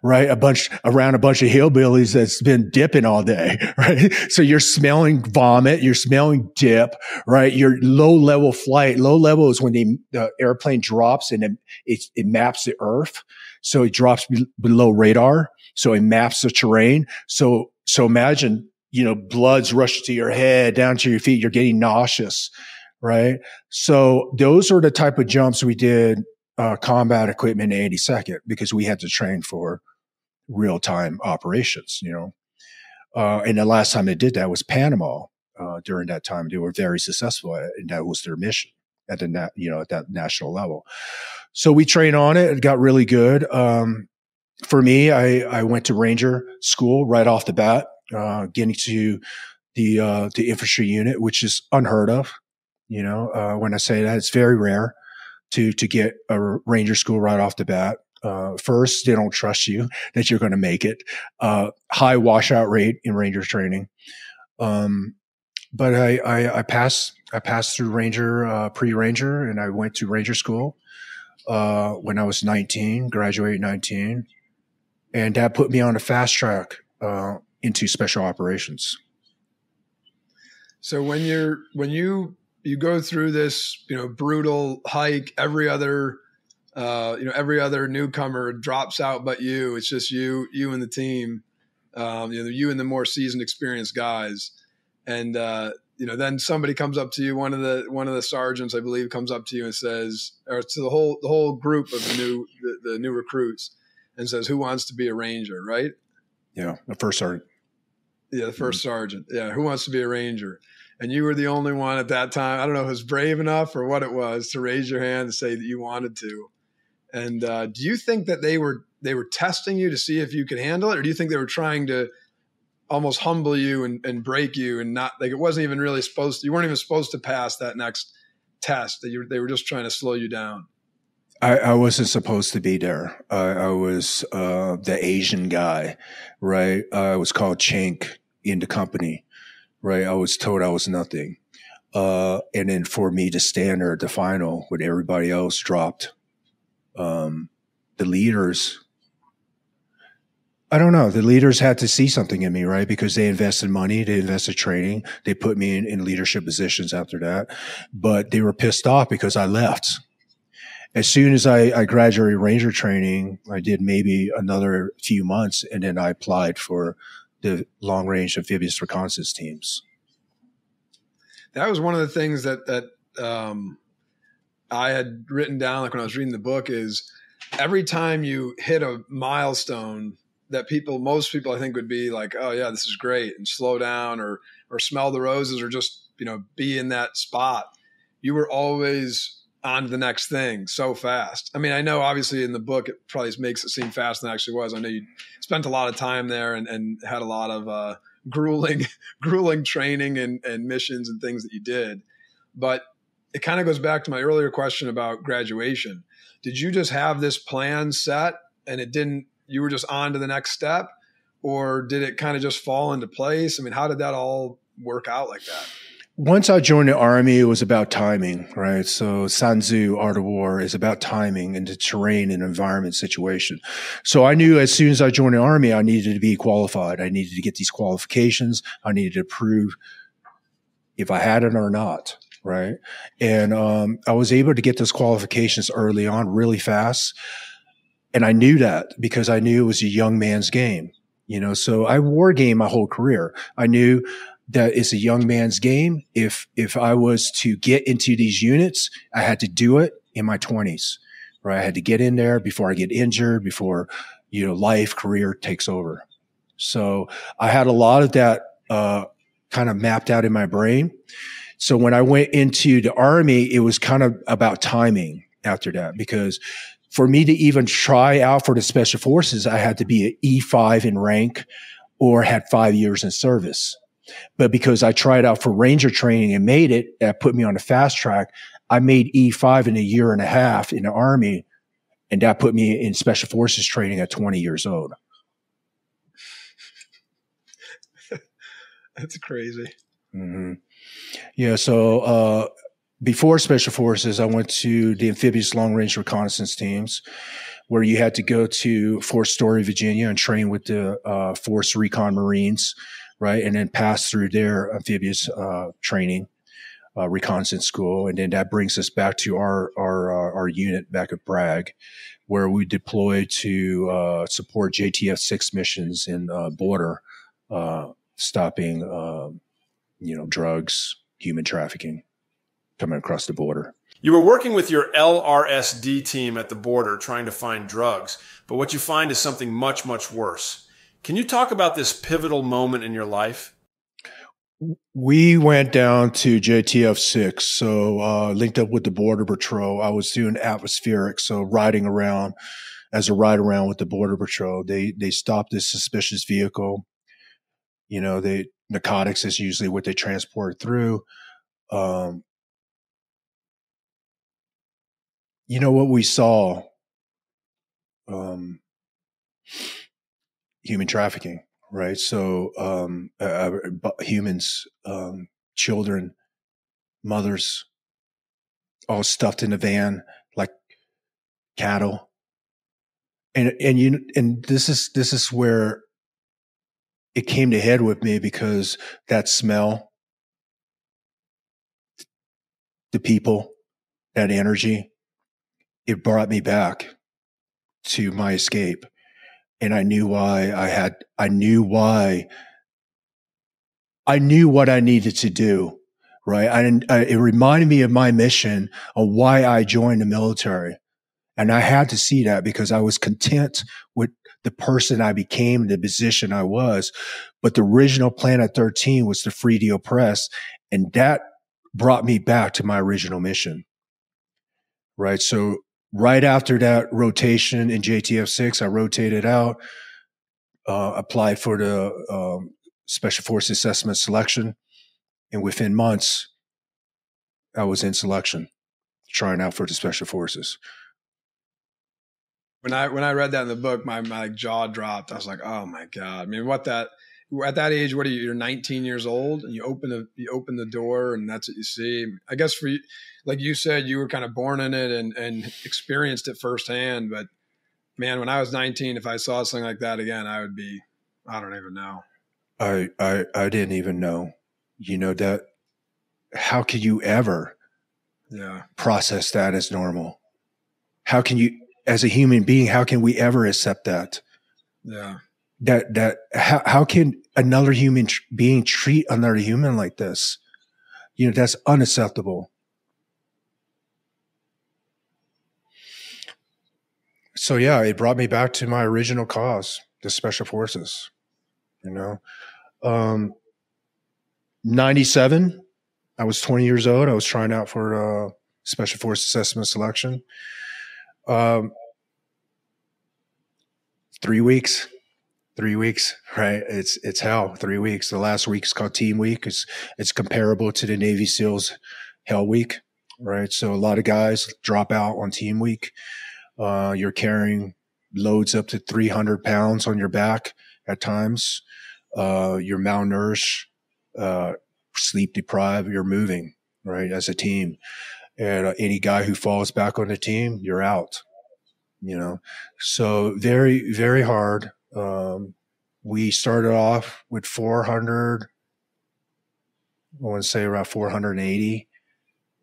right? A bunch around a bunch of hillbillies that's been dipping all day, right? So you're smelling vomit, you're smelling dip, right? Your low level flight. Low level is when the, the airplane drops and it, it it maps the earth, so it drops be, below radar, so it maps the terrain. So so imagine, you know, blood's rushing to your head, down to your feet. You're getting nauseous. Right. So those are the type of jumps we did, uh, combat equipment eighty-second, because we had to train for real time operations, you know. Uh, and the last time they did that was Panama, uh, during that time. They were very successful at it, and that was their mission at the, na- you know, at that national level. So we trained on it. It got really good. Um, for me, I, I went to Ranger school right off the bat, uh, getting to the, uh, the infantry unit, which is unheard of. You know, uh, when I say that, it's very rare to, to get a Ranger school right off the bat. Uh, first, they don't trust you that you're going to make it. Uh, high washout rate in Ranger training. Um, but I, I, I passed, I passed through Ranger, uh, pre-Ranger, and I went to Ranger school, uh, when I was nineteen, graduated nineteen. And that put me on a fast track, uh, into special operations. So when you're, when you, you go through this, you know, brutal hike, every other, uh, you know, every other newcomer drops out, but you, it's just you, you and the team, um, you know, you and the more seasoned, experienced guys. And, uh, you know, then somebody comes up to you. One of the, one of the sergeants, I believe, comes up to you and says, or to the whole, the whole group of the new, the, the new recruits, and says, who wants to be a Ranger? Right. Yeah. The first sergeant. Yeah. The first mm-hmm. sergeant. Yeah. Who wants to be a Ranger? And you were the only one at that time. I don't know if it was brave enough or what it was to raise your hand and say that you wanted to. And uh, do you think that they were they were testing you to see if you could handle it, or do you think they were trying to almost humble you and, and break you, and not like it wasn't even really supposed to, you weren't even supposed to pass that next test? That you, they were just trying to slow you down. I, I wasn't supposed to be there. I, I was uh, the Asian guy, right? Uh, I was called Chink in the company. Right. I was told I was nothing. Uh, and then for me to stand there at the final when everybody else dropped, um, the leaders, I don't know, the leaders had to see something in me, right? Because they invested money, they invested training. They put me in, in leadership positions after that, but they were pissed off because I left. As soon as I, I graduated Ranger training, I did maybe another few months, and then I applied for the long-range amphibious reconnaissance teams. That was one of the things that that um, I had written down, like when I was reading the book, is every time you hit a milestone that people, most people I think would be like, oh yeah, this is great, and slow down or or smell the roses or just, you know, be in that spot. You were always on to the next thing so fast. I mean, I know obviously in the book, it probably makes it seem faster than it actually was. I know you spent a lot of time there and, and had a lot of uh, grueling, grueling training and, and missions and things that you did. But it kind of goes back to my earlier question about graduation. Did you just have this plan set and it didn't, you were just on to the next step, or did it kind of just fall into place? I mean, how did that all work out like that? Once I joined the Army, it was about timing, right? So Sun Tzu, Art of War, is about timing and the terrain and environment situation. So I knew as soon as I joined the Army, I needed to be qualified. I needed to get these qualifications. I needed to prove if I had it or not, right? And um, I was able to get those qualifications early on really fast. And I knew that because I knew it was a young man's game, you know? So I war game my whole career. I knew that is a young man's game. If, if I was to get into these units, I had to do it in my twenties, right? I had to get in there before I get injured, before, you know, life, career takes over. So I had a lot of that uh, kind of mapped out in my brain. So when I went into the Army, it was kind of about timing after that, because for me to even try out for the Special Forces, I had to be an E five in rank or had five years in service. But because I tried out for Ranger training and made it, that put me on the fast track. I made E five in a year and a half in the Army, and that put me in Special Forces training at twenty years old. That's crazy. Mm-hmm. Yeah, so uh, before Special Forces, I went to the amphibious long-range reconnaissance teams, where you had to go to Fort Story, Virginia, and train with the uh, Force Recon Marines, right, and then pass through their amphibious uh, training, uh, reconnaissance school, and then that brings us back to our our uh, our unit back at Bragg, where we deployed to uh, support J T F six missions in uh, border, uh, stopping, uh, you know, drugs, human trafficking coming across the border. You were working with your L R S D team at the border trying to find drugs, but what you find is something much, much worse. Can you talk about this pivotal moment in your life? We went down to J T F six, so uh, linked up with the Border Patrol. I was doing atmospheric, so riding around as a ride around with the Border Patrol. They they stopped this suspicious vehicle. You know, they narcotics is usually what they transport through. Um, you know what we saw? Um. Human trafficking, right? So um, uh, humans, um, children, mothers, all stuffed in a van like cattle. And and you and this is this is where it came to head with me, because that smell, the people, that energy, it brought me back to my escape. And I knew why I had, I knew why, I knew what I needed to do, right? I didn't, I, it reminded me of my mission, of why I joined the military. And I had to see that, because I was content with the person I became, the position I was. But the original plan at thirteen was to free the oppressed. And that brought me back to my original mission, right? So right after that rotation in J T F six, I rotated out, uh, applied for the um, Special Forces Assessment Selection, and within months, I was in selection, trying out for the Special Forces. When I when I read that in the book, my my jaw dropped. I was like, oh my god! I mean, what that at that age? What are you? You're nineteen years old, and you open the you open the door, and that's what you see. I guess for you. Like you said, you were kind of born in it and, and experienced it firsthand. But man, when I was nineteen, if I saw something like that again, I would be, I don't even know. I, I, I didn't even know, you know, that how could you ever yeah. process that as normal? How can you, as a human being, how can we ever accept that? Yeah. That, that, how, how can another human tr- being treat another human like this? You know, that's unacceptable. So yeah, it brought me back to my original cause, the Special Forces, you know. Um, ninety-seven, I was twenty years old. I was trying out for uh, Special Force Assessment Selection. Um, three weeks, three weeks, right? It's it's hell, three weeks. The last week is called Team Week. It's, it's comparable to the Navy SEALs Hell Week, right? So a lot of guys drop out on Team Week. Uh, you're carrying loads up to three hundred pounds on your back at times. Uh, you're malnourished, uh, sleep deprived. You're moving, right, as a team. And uh, any guy who falls back on the team, you're out, you know. So very, very hard. Um, we started off with four hundred, I want to say around four hundred eighty,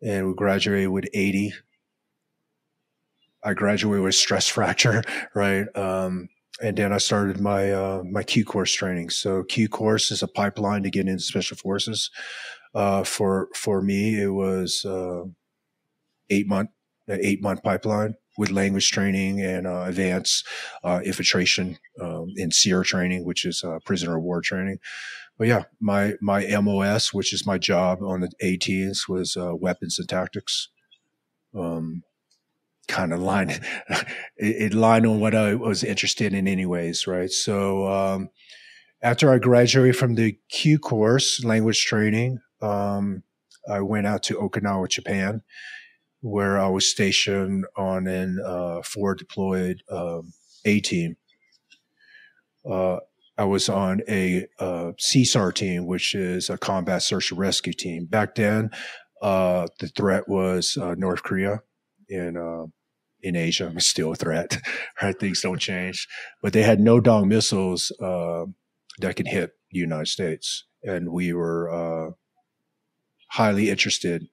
and we graduated with eighty. I graduated with stress fracture, right? Um, and then I started my uh, my Q course training. So Q course is a pipeline to get into Special Forces. Uh, for for me, it was uh, eight month an eight month pipeline. with language training and uh, advanced uh, infiltration um, and SEER training, which is uh, prisoner of war training. But yeah, my my M O S, which is my job on the A-teams, was uh, weapons and tactics. Um, kind of line it, it lined on what I was interested in, anyways, right? So um, after I graduated from the Q course, language training, um, I went out to Okinawa, Japan, where I was stationed on an uh, forward deployed um, A-team. Uh, I was on a uh, C SAR team, which is a combat search and rescue team. Back then, uh, the threat was uh, North Korea in uh, in Asia. It's still a threat, right? Things don't change. But they had no dong missiles uh, that could hit the United States, and we were uh, highly interested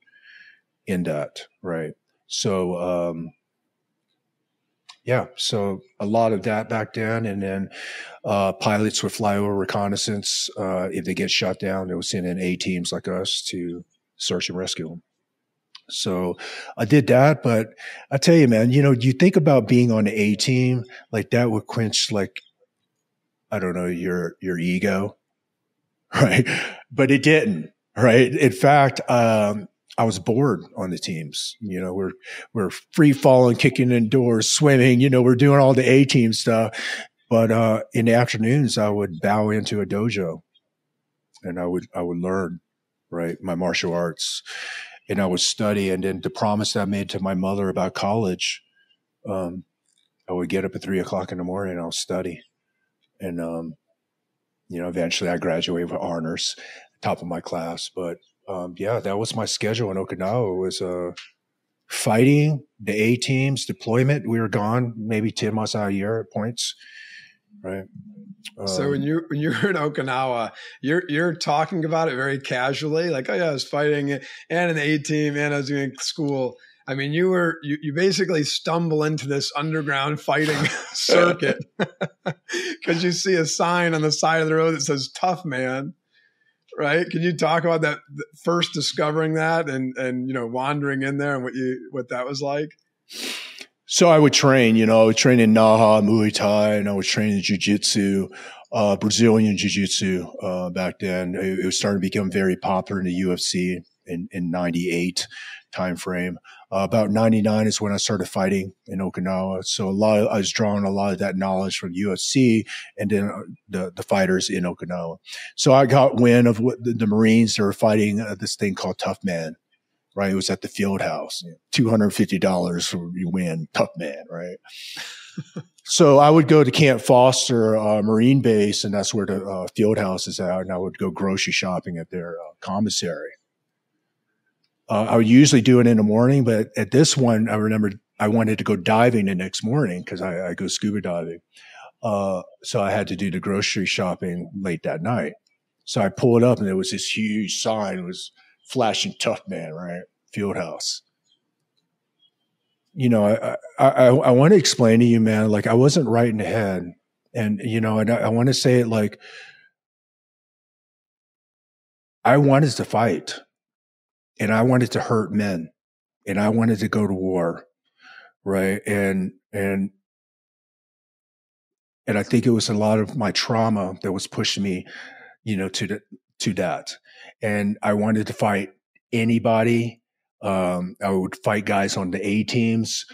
in that, right? So, um, yeah, so a lot of that back then. And then uh, pilots would fly over reconnaissance. Uh, if they get shot down, they would send in A-teams like us to search and rescue them. So I did that. But I tell you, man, you know, you think about being on the A-team, like that would quench, like, I don't know, your your ego, right? But it didn't, right? In fact, um, I was bored on the teams. You know, we're, we're free falling, kicking indoors, swimming, you know, we're doing all the A team stuff. But, uh, in the afternoons, I would bow into a dojo and I would, I would learn, right, my martial arts, and I would study. And then the promise I made to my mother about college, um, I would get up at three o'clock in the morning and I'll study. And, um, you know, eventually I graduated with honors, top of my class. But, Um, yeah, that was my schedule in Okinawa. It was uh, fighting, the A teams, deployment. We were gone maybe ten months out of a year at points, right? Um, so when you when you're in Okinawa, you're you're talking about it very casually, like, oh yeah, I was fighting and an A team, and I was doing school. I mean, you were you, you basically stumble into this underground fighting circuit because you see a sign on the side of the road that says "Tough Man." Right? Can you talk about that first discovering that and, and, you know, wandering in there and what you, what that was like? So I would train, you know, I would train in Naha, Muay Thai, and I would train in Jiu-Jitsu, uh, Brazilian Jiu-Jitsu, uh, back then. It, it was starting to become very popular in the U F C in, in ninety-eight timeframe. Uh, about ninety-nine is when I started fighting in Okinawa. So a lot of, I was drawing a lot of that knowledge from U F C and then the, the fighters in Okinawa. So I got wind of what the, the Marines that were fighting uh, this thing called Tough Man, right? It was at the field house, two hundred fifty dollars for you win, Tough Man, right? So I would go to Camp Foster uh, Marine Base, and that's where the uh, field house is at, and I would go grocery shopping at their uh, commissary. Uh, I would usually do it in the morning, but at this one, I remember I wanted to go diving the next morning because I, I go scuba diving. Uh, so I had to do the grocery shopping late that night. So I pulled up and there was this huge sign. It was flashing Tough Man, right? Fieldhouse. You know, I, I, I, I want to explain to you, man, like I wasn't right in the head. And, you know, and I, I want to say it like, I wanted to fight. And I wanted to hurt men, and I wanted to go to war, right? And and and I think it was a lot of my trauma that was pushing me, you know, to the, to that. And I wanted to fight anybody. Um, I would fight guys on the A teams,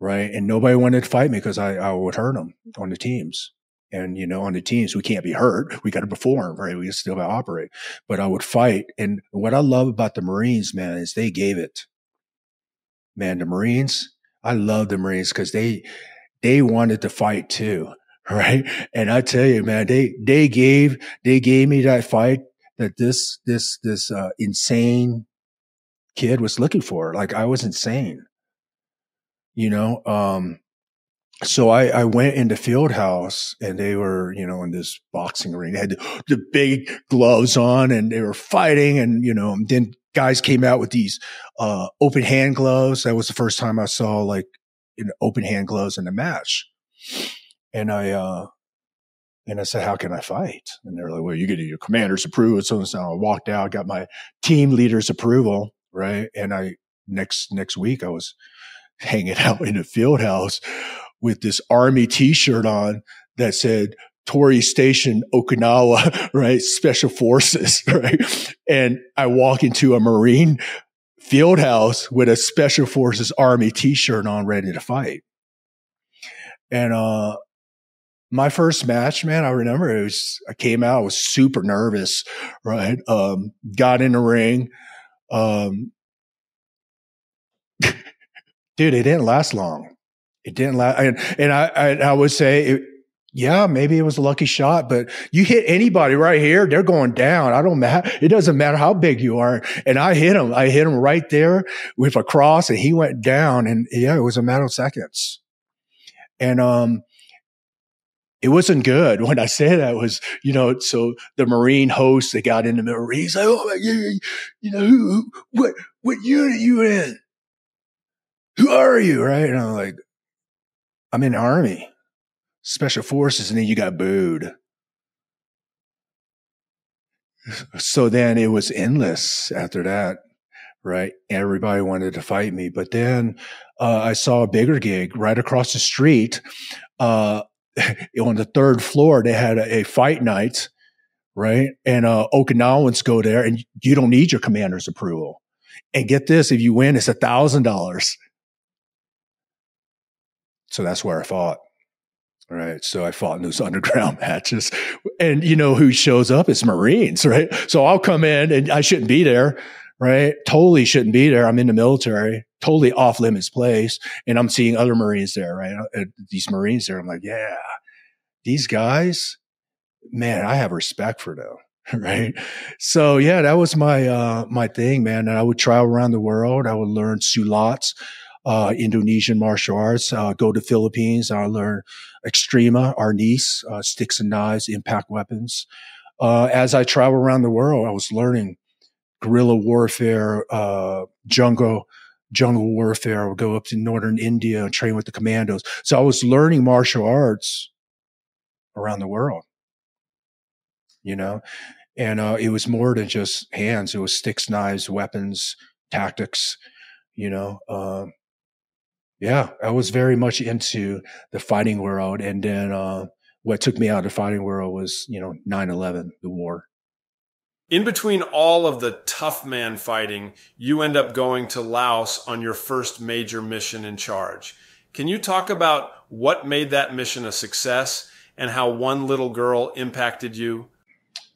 right? And nobody wanted to fight me because I, I would hurt them on the teams. And, you know, on the teams, we can't be hurt. We got to perform, right? We still got to operate. But I would fight. And what I love about the Marines, man, is they gave it. Man, the Marines, I love the Marines because they, they wanted to fight too, right? And I tell you, man, they, they gave, they gave me that fight that this, this, this, uh, insane kid was looking for. Like I was insane, you know, um, So I, I went into field house and they were, you know, in this boxing ring. They had the, the big gloves on and they were fighting. And, you know, then guys came out with these uh, open hand gloves. That was the first time I saw like an open hand gloves in a match. And I, uh, and I said, how can I fight? And they were like, well, you get your commander's approval. So, so I walked out, got my team leader's approval. Right. And I, next, next week I was hanging out in a field house with this Army T-shirt on that said Torrey Station, Okinawa, right? Special Forces, right? And I walk into a Marine field house with a Special Forces Army T-shirt on, ready to fight. And uh, my first match, man, I remember it was, I came out, I was super nervous, right? Um, got in the ring. Um, dude, it didn't last long. It didn't last. And, and I, I, I would say, it, yeah, maybe it was a lucky shot, but you hit anybody right here, they're going down. I don't matter. It doesn't matter how big you are. And I hit him. I hit him right there with a cross, and he went down. And yeah, it was a matter of seconds. And um, it wasn't good. When I say that was, you know, so the Marine host, they got in the middle. He's like, oh, my God, you know, who, what, what unit you in? Who are you? Right. And I'm like, I'm in the Army, Special Forces. And then you got booed. So then it was endless after that. Right. Everybody wanted to fight me. But then uh, I saw a bigger gig right across the street. Uh, on the third floor, they had a, a fight night. Right. And uh, Okinawans go there, and you don't need your commander's approval. And get this, if you win, it's a thousand dollars. So that's where I fought. Right. So I fought in those underground matches. And you know who shows up? It's Marines. Right. So I'll come in, and I shouldn't be there. Right. Totally shouldn't be there. I'm in the military, totally off limits place. And I'm seeing other Marines there. Right. These Marines there. I'm like, yeah, these guys, man, I have respect for them. Right. So yeah, that was my, uh, my thing, man. And I would travel around the world. I would learn Sulats, uh, Indonesian martial arts, uh, go to Philippines. I learned Extrema, Arnis, uh, sticks and knives, impact weapons. Uh, as I travel around the world, I was learning guerrilla warfare, uh, jungle, jungle warfare. I would go up to Northern India and train with the commandos. So I was learning martial arts around the world. You know, and uh, it was more than just hands. It was sticks, knives, weapons, tactics, you know. Um, yeah, I was very much into the fighting world. And then uh, what took me out of the fighting world was, you know, nine eleven, the war. In between all of the tough man fighting, you end up going to Laos on your first major mission in charge. Can you talk about what made that mission a success and how one little girl impacted you?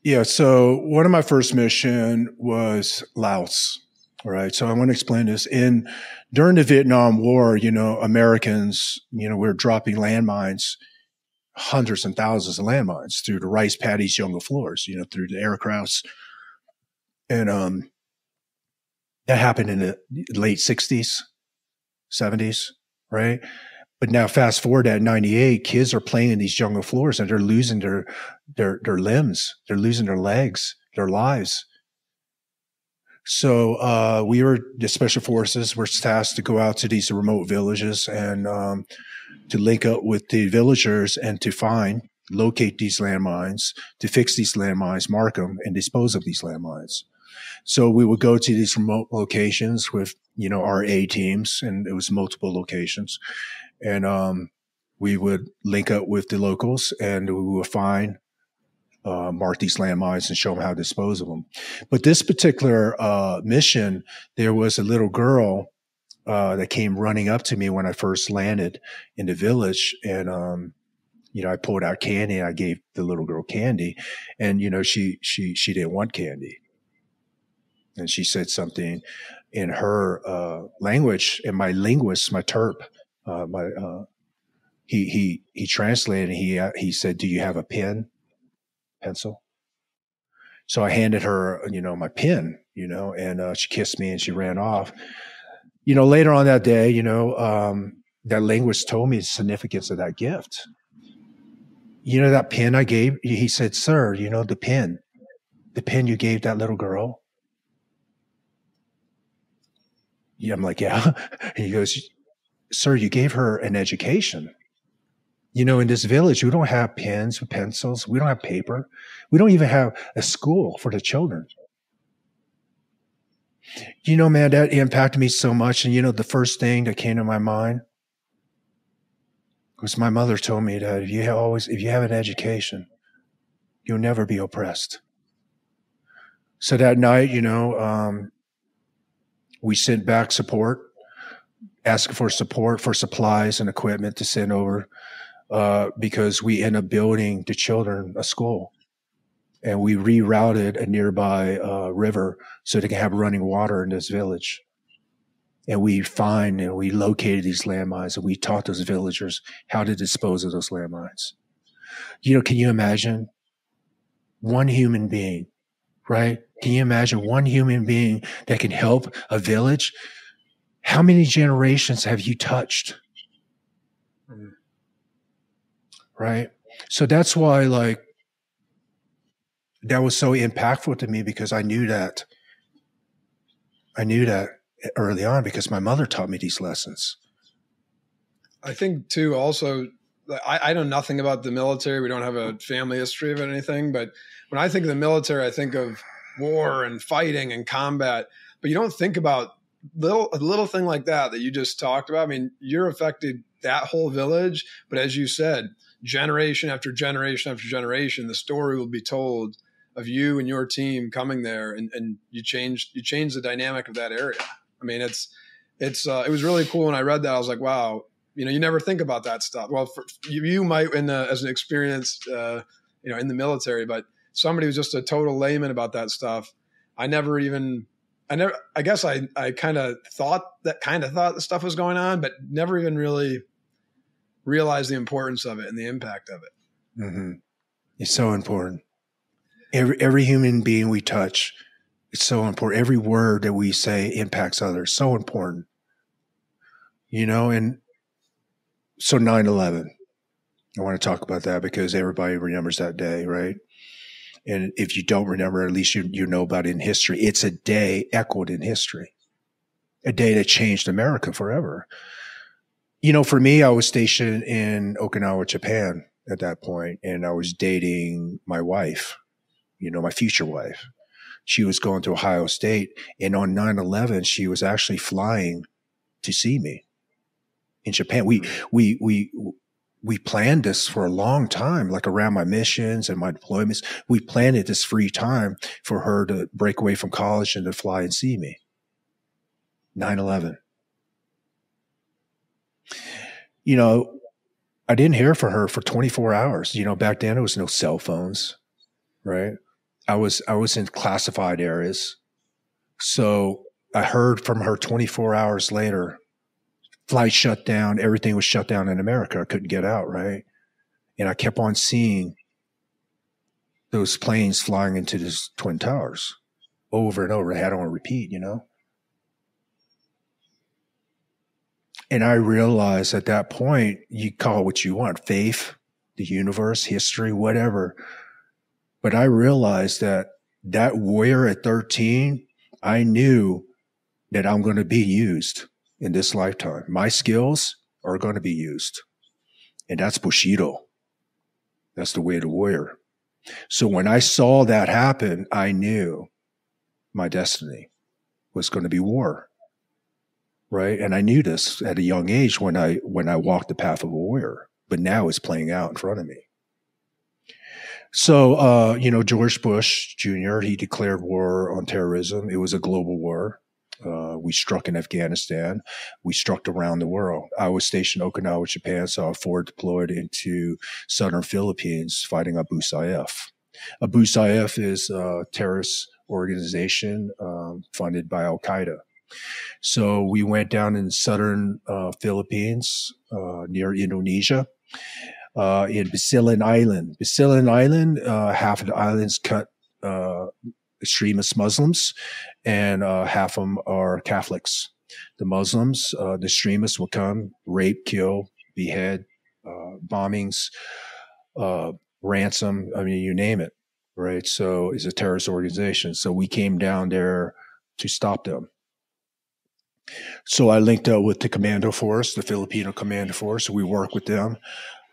Yeah. So one of my first mission was Laos. All right. So I want to explain this. In during the Vietnam War, you know, Americans, you know, we were dropping landmines, hundreds and thousands of landmines through the rice paddies, jungle floors, you know, through the aircrafts. And um, that happened in the late sixties, seventies. Right. But now fast forward at ninety-eight, kids are playing in these jungle floors, and they're losing their, their, their limbs. They're losing their legs, their lives. So, uh, we were, the Special Forces were tasked to go out to these remote villages and, um, to link up with the villagers and to find, locate these landmines, to fix these landmines, mark them, and dispose of these landmines. So we would go to these remote locations with, you know, our A teams, and it was multiple locations. And um, we would link up with the locals, and we would find, uh, mark these landmines and show them how to dispose of them. But this particular uh, mission, there was a little girl uh, that came running up to me when I first landed in the village. And, um, you know, I pulled out candy, and I gave the little girl candy. And, you know, she, she, she didn't want candy. And she said something in her uh, language, and my linguist, my T E R P, Uh, my, uh, he, he, he translated, and he, uh, he said, do you have a pen, pencil? So I handed her, you know, my pen, you know, and, uh, she kissed me, and she ran off. You know, later on that day, you know, um, that linguist told me the significance of that gift. You know, that pen I gave, he said, sir, you know, the pen, the pen you gave that little girl. Yeah. I'm like, yeah. And he goes, sir, you gave her an education. You know, in this village, we don't have pens or pencils. We don't have paper. We don't even have a school for the children. You know, man, that impacted me so much. And, you know, the first thing that came to my mind was my mother told me that if you always, if you have an education, you'll never be oppressed. So that night, you know, um, we sent back support, asking for support for supplies and equipment to send over, uh, because we ended up building the children a school. And we rerouted a nearby uh, river so they can have running water in this village. And we find and we located these landmines, and we taught those villagers how to dispose of those landmines. You know, can you imagine one human being, right? Can you imagine one human being that can help a village? How many generations have you touched? Mm-hmm. Right? So that's why, like, that was so impactful to me, because I knew that, I knew that early on, because my mother taught me these lessons. I think too, also, I, I know nothing about the military. We don't have a family history of it or anything, but when I think of the military, I think of war and fighting and combat, but you don't think about little, a little thing like that, that you just talked about. I mean, you're affected that whole village, but as you said, generation after generation after generation, the story will be told of you and your team coming there, and, and you changed, you changed the dynamic of that area. I mean, it's, it's, uh, it was really cool. When I read that, I was like, wow, you know, you never think about that stuff. Well, for, you, you might in the, as an experienced, uh, you know, in the military, but somebody who's just a total layman about that stuff. I never even, I never, I guess I, I kind of thought that kind of thought the stuff was going on, but never even really realized the importance of it and the impact of it. Mm-hmm. It's so important. Every, every human being we touch, it's so important. Every word that we say impacts others. So important, you know, and so nine eleven, I want to talk about that because everybody remembers that day, right? And if you don't remember, at least you, you know about it in history. It's a day echoed in history, a day that changed America forever. You know, for me, I was stationed in Okinawa, Japan at that point, and I was dating my wife. You know, my future wife, she was going to Ohio State, and on nine eleven, she was actually flying to see me in Japan. We, we, we, we planned this for a long time, like around my missions and my deployments. We planned this free time for her to break away from college and to fly and see me. nine eleven. You know, I didn't hear from her for twenty-four hours. You know, back then there was no cell phones, right? I was, I was in classified areas. So I heard from her twenty-four hours later, flight shut down. Everything was shut down in America. I couldn't get out. Right. And I kept on seeing those planes flying into these Twin Towers over and over. I had on repeat, you know? And I realized at that point, you call it what you want, faith, the universe, history, whatever. But I realized that that warrior at thirteen, I knew that I'm going to be used in this lifetime. My skills are going to be used. And that's Bushido. That's the way of the warrior. So when I saw that happen, I knew my destiny was going to be war. Right? And I knew this at a young age when I, when I walked the path of a warrior. But now it's playing out in front of me. So, uh, you know, George Bush Junior, he declared war on terrorism. It was a global war. Uh, we struck in Afghanistan. We struck around the world. I was stationed in Okinawa, Japan, so I was forward deployed into southern Philippines fighting Abu Sayyaf. Abu Sayyaf is a terrorist organization um, funded by Al-Qaeda. So we went down in southern uh, Philippines uh, near Indonesia. Uh, in Basilan Island. Basilan Island, uh, half of the island's cut uh, extremist Muslims, and uh, half of them are Catholics. The Muslims, uh, the extremists will come, rape, kill, behead, uh, bombings, uh, ransom, I mean, you name it, right? So it's a terrorist organization. So we came down there to stop them. So I linked up with the commando force, the Filipino commando force. We worked with them.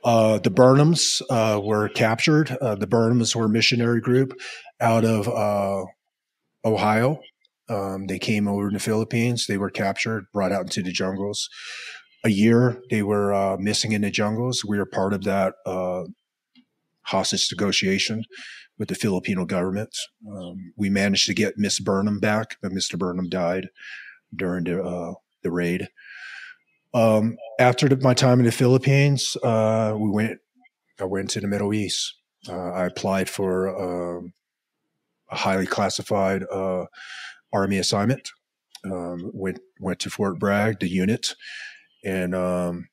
Uh, the Burnhams uh, were captured. Uh, the Burnhams were a missionary group out of uh, Ohio. Um, they came over in the Philippines. They were captured, brought out into the jungles. A year they were uh, missing in the jungles. We were part of that uh, hostage negotiation with the Filipino government. Um, we managed to get Miss Burnham back, but Mister Burnham died during the, uh, the raid. Um, after the, my time in the Philippines, uh, we went. I went to the Middle East. Uh, I applied for um, a highly classified uh, army assignment. Um, went went to Fort Bragg, the unit, and um,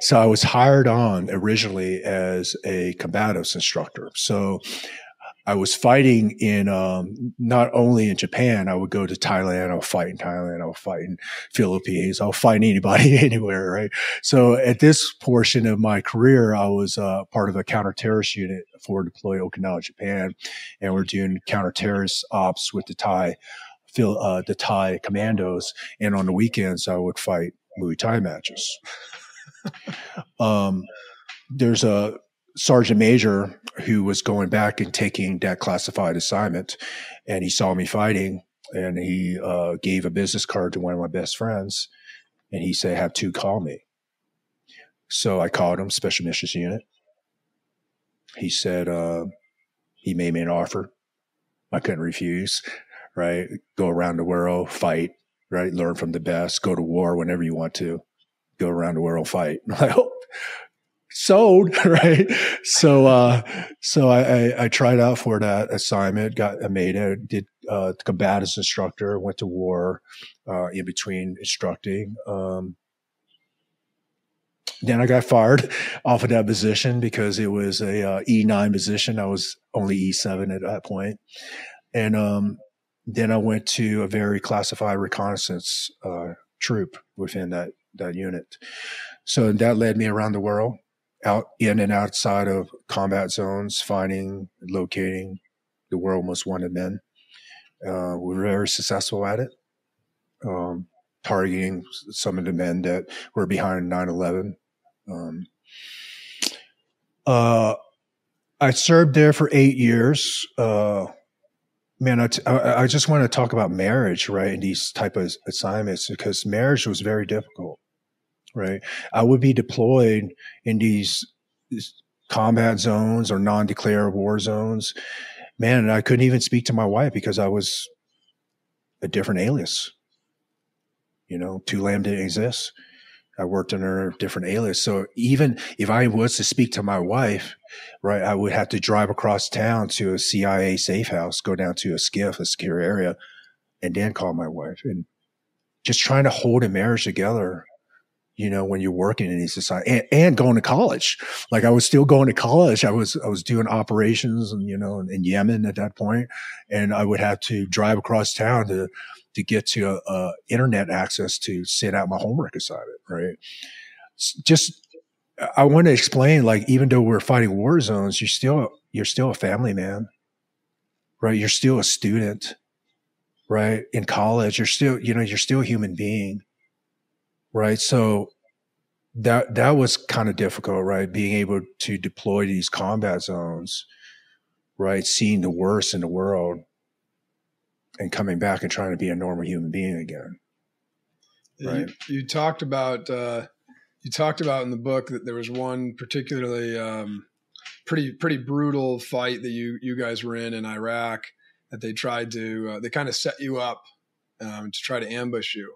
so I was hired on originally as a combatives instructor. So I was fighting in um, not only in Japan. I would go to Thailand. I would fight in Thailand. I would fight in Philippines. I'll fight anybody anywhere, right? So at this portion of my career, I was uh, part of a counter-terrorist unit for deploy Okinawa, Japan, and we're doing counter-terrorist ops with the Thai, uh, the Thai commandos. And on the weekends, I would fight Muay Thai matches. um, there's a sergeant major who was going back and taking that classified assignment, and he saw me fighting, and he uh, gave a business card to one of my best friends, and he said, have two call me. So I called him, Special Missions Unit. He said, uh, he made me an offer. I couldn't refuse, right? Go around the world, fight, right? Learn from the best, go to war whenever you want to, go around the world, fight. Sold, right? So, uh, so I, I, I tried out for that assignment, got I made it, did uh, combatants instructor, went to war uh, in between instructing. Um, then I got fired off of that position because it was a uh, E nine position. I was only E seven at that point. And um, then I went to a very classified reconnaissance uh, troop within that, that unit. So that led me around the world, out in and outside of combat zones, finding, locating the world's most wanted men. Uh, we were very successful at it, um, targeting some of the men that were behind nine eleven. Um, uh, I served there for eight years. Uh, man, I, t I just want to talk about marriage, right, and these type of assignments, because marriage was very difficult. Right, I would be deployed in these, these combat zones or non-declared war zones. Man, and I couldn't even speak to my wife because I was a different alias. You know, Tu Lam didn't exist. I worked under a different alias. So even if I was to speak to my wife, right, I would have to drive across town to a C I A safe house, go down to a skiff, a secure area, and then call my wife. And just trying to hold a marriage together, you know, when you're working in these society and, and going to college. Like I was still going to college. I was, I was doing operations and, you know, in, in Yemen at that point. And I would have to drive across town to, to get to a, a internet access to send out my homework assignment. Right. Just, I want to explain, like, even though we're fighting war zones, you're still, you're still a family man, right? You're still a student, right? In college, you're still, you know, you're still a human being. Right. So that, that was kind of difficult, right? Being able to deploy these combat zones, right? Seeing the worst in the world and coming back and trying to be a normal human being again. Right. You, you talked about, uh, you talked about in the book that there was one particularly, um, pretty, pretty brutal fight that you, you guys were in in Iraq, that they tried to, uh, they kind of set you up, um, to try to ambush you.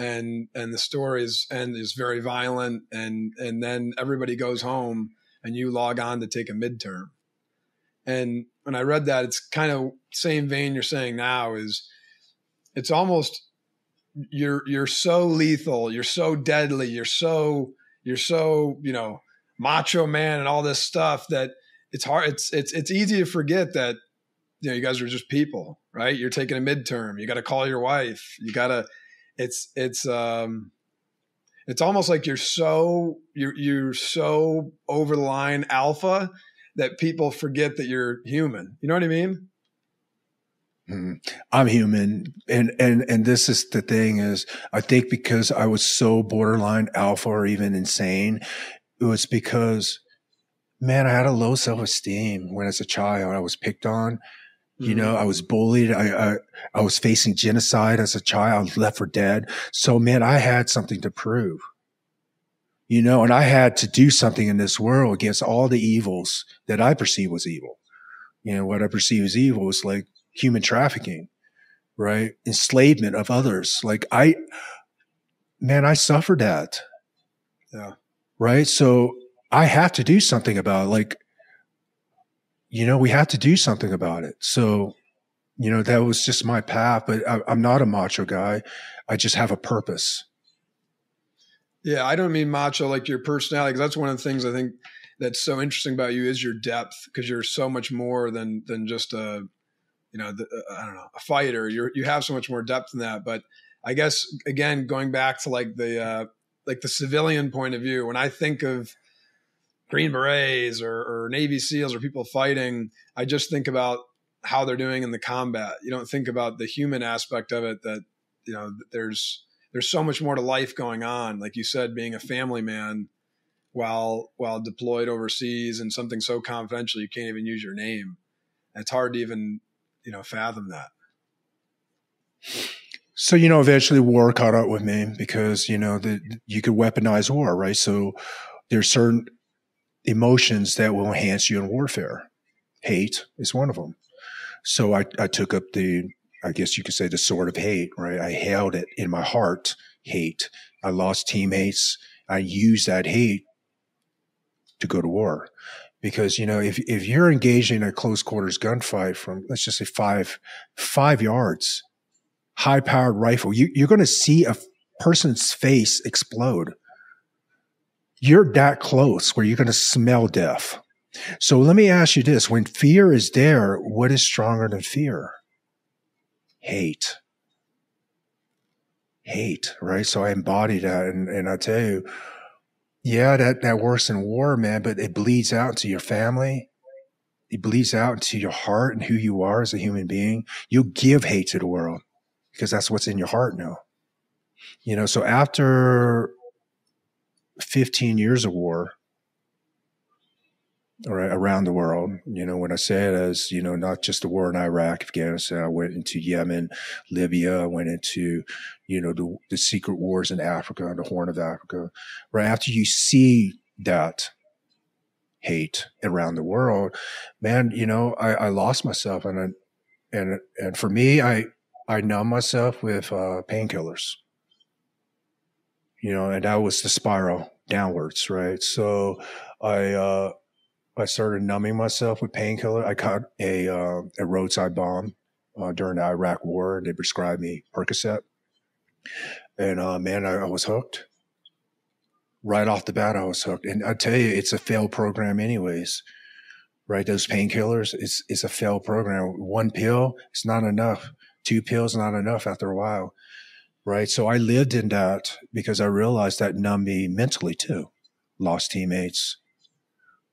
And, and the story is, and is very violent. And, and then everybody goes home and you log on to take a midterm. And when I read that, it's kind of same vein you're saying now is it's almost, you're, you're so lethal. You're so deadly. You're so, you're so, you know, macho man and all this stuff that it's hard. It's, it's, it's easy to forget that, you know, you guys are just people, right? You're taking a midterm. You got to call your wife. You got to, It's, it's, um, it's almost like you're so, you're, you're so over the line alpha that people forget that you're human. You know what I mean? Mm, I'm human. And, and, and this is the thing is, I think because I was so borderline alpha or even insane, it was because, man, I had a low self-esteem when as a child I was picked on. You know, I was bullied. I, I, I was facing genocide as a child, left for dead. So, man, I had something to prove, you know, and I had to do something in this world against all the evils that I perceive was evil. You know, what I perceive as evil was like human trafficking, right? Enslavement of others. Like I, man, I suffered that. Yeah. Right. So I have to do something about it. Like, you know, we had to do something about it. So, you know, that was just my path, but I, I'm not a macho guy. I just have a purpose. Yeah. I don't mean macho, like your personality, because that's one of the things I think that's so interesting about you is your depth. Cause you're so much more than, than just a, you know, the, I don't know, a fighter. You're, you have so much more depth than that. But I guess, again, going back to like the, uh, like the civilian point of view, when I think of Green Berets or, or Navy SEALs or people fighting, I just think about how they're doing in the combat. You don't think about the human aspect of it, that, you know, there's, there's so much more to life going on. Like you said, being a family man while, while deployed overseas and something so confidential, you can't even use your name. It's hard to even, you know, fathom that. So, you know, eventually war caught up with me because, you know, the, you could weaponize war, right? So there's certain emotions that will enhance you in warfare. Hate is one of them. So I, I took up the, I guess you could say the sword of hate, right? I held it in my heart, hate. I lost teammates. I used that hate to go to war because, you know, if, if you're engaged in a close quarters gunfight from, let's just say five, five yards, high powered rifle, you, you're going to see a person's face explode. You're that close where you're going to smell death. So let me ask you this. When fear is there, what is stronger than fear? Hate. Hate, right? So I embody that. And, and I tell you, yeah, that, that works in war, man, but it bleeds out into your family. It bleeds out into your heart and who you are as a human being. You'll give hate to the world because that's what's in your heart now. You know, so after fifteen years of war, right, around the world. You know, when I say it as, you know, not just the war in Iraq, Afghanistan, I went into Yemen, Libya, I went into, you know, the, the secret wars in Africa, the Horn of Africa. Right after you see that hate around the world, man, you know, I, I lost myself. And, I, and, and for me, I, I numb myself with uh, painkillers. You know, and that was the spiral downwards, right? So I, uh, I started numbing myself with painkiller. I caught a, uh, a roadside bomb uh, during the Iraq war, and they prescribed me Percocet. And, uh, man, I, I was hooked. Right off the bat, I was hooked. And I tell you, it's a failed program anyways, right? Those painkillers, it's, it's a failed program. One pill, it's not enough. Two pills, not enough after a while. Right. So I lived in that because I realized that numbed me mentally too. Lost teammates.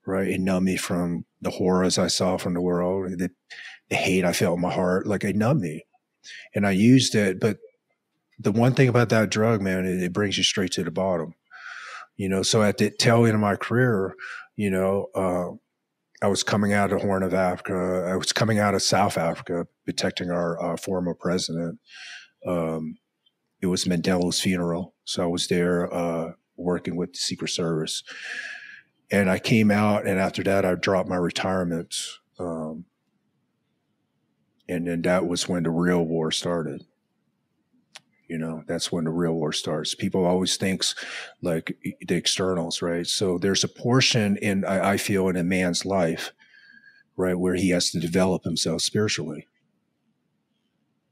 Right. It numbed me from the horrors I saw from the world, the, the hate I felt in my heart. Like it numbed me and I used it. But the one thing about that drug, man, it, it brings you straight to the bottom. You know, so at the tail end of my career, you know, uh, I was coming out of the Horn of Africa. I was coming out of South Africa, protecting our uh, former president. Um, It was Mandela's funeral. So I was there uh, working with the Secret Service. And I came out, and after that, I dropped my retirement. Um, and then that was when the real war started. You know, that's when the real war starts. People always think like the externals, right? So there's a portion in, I, I feel, in a man's life, right, where he has to develop himself spiritually,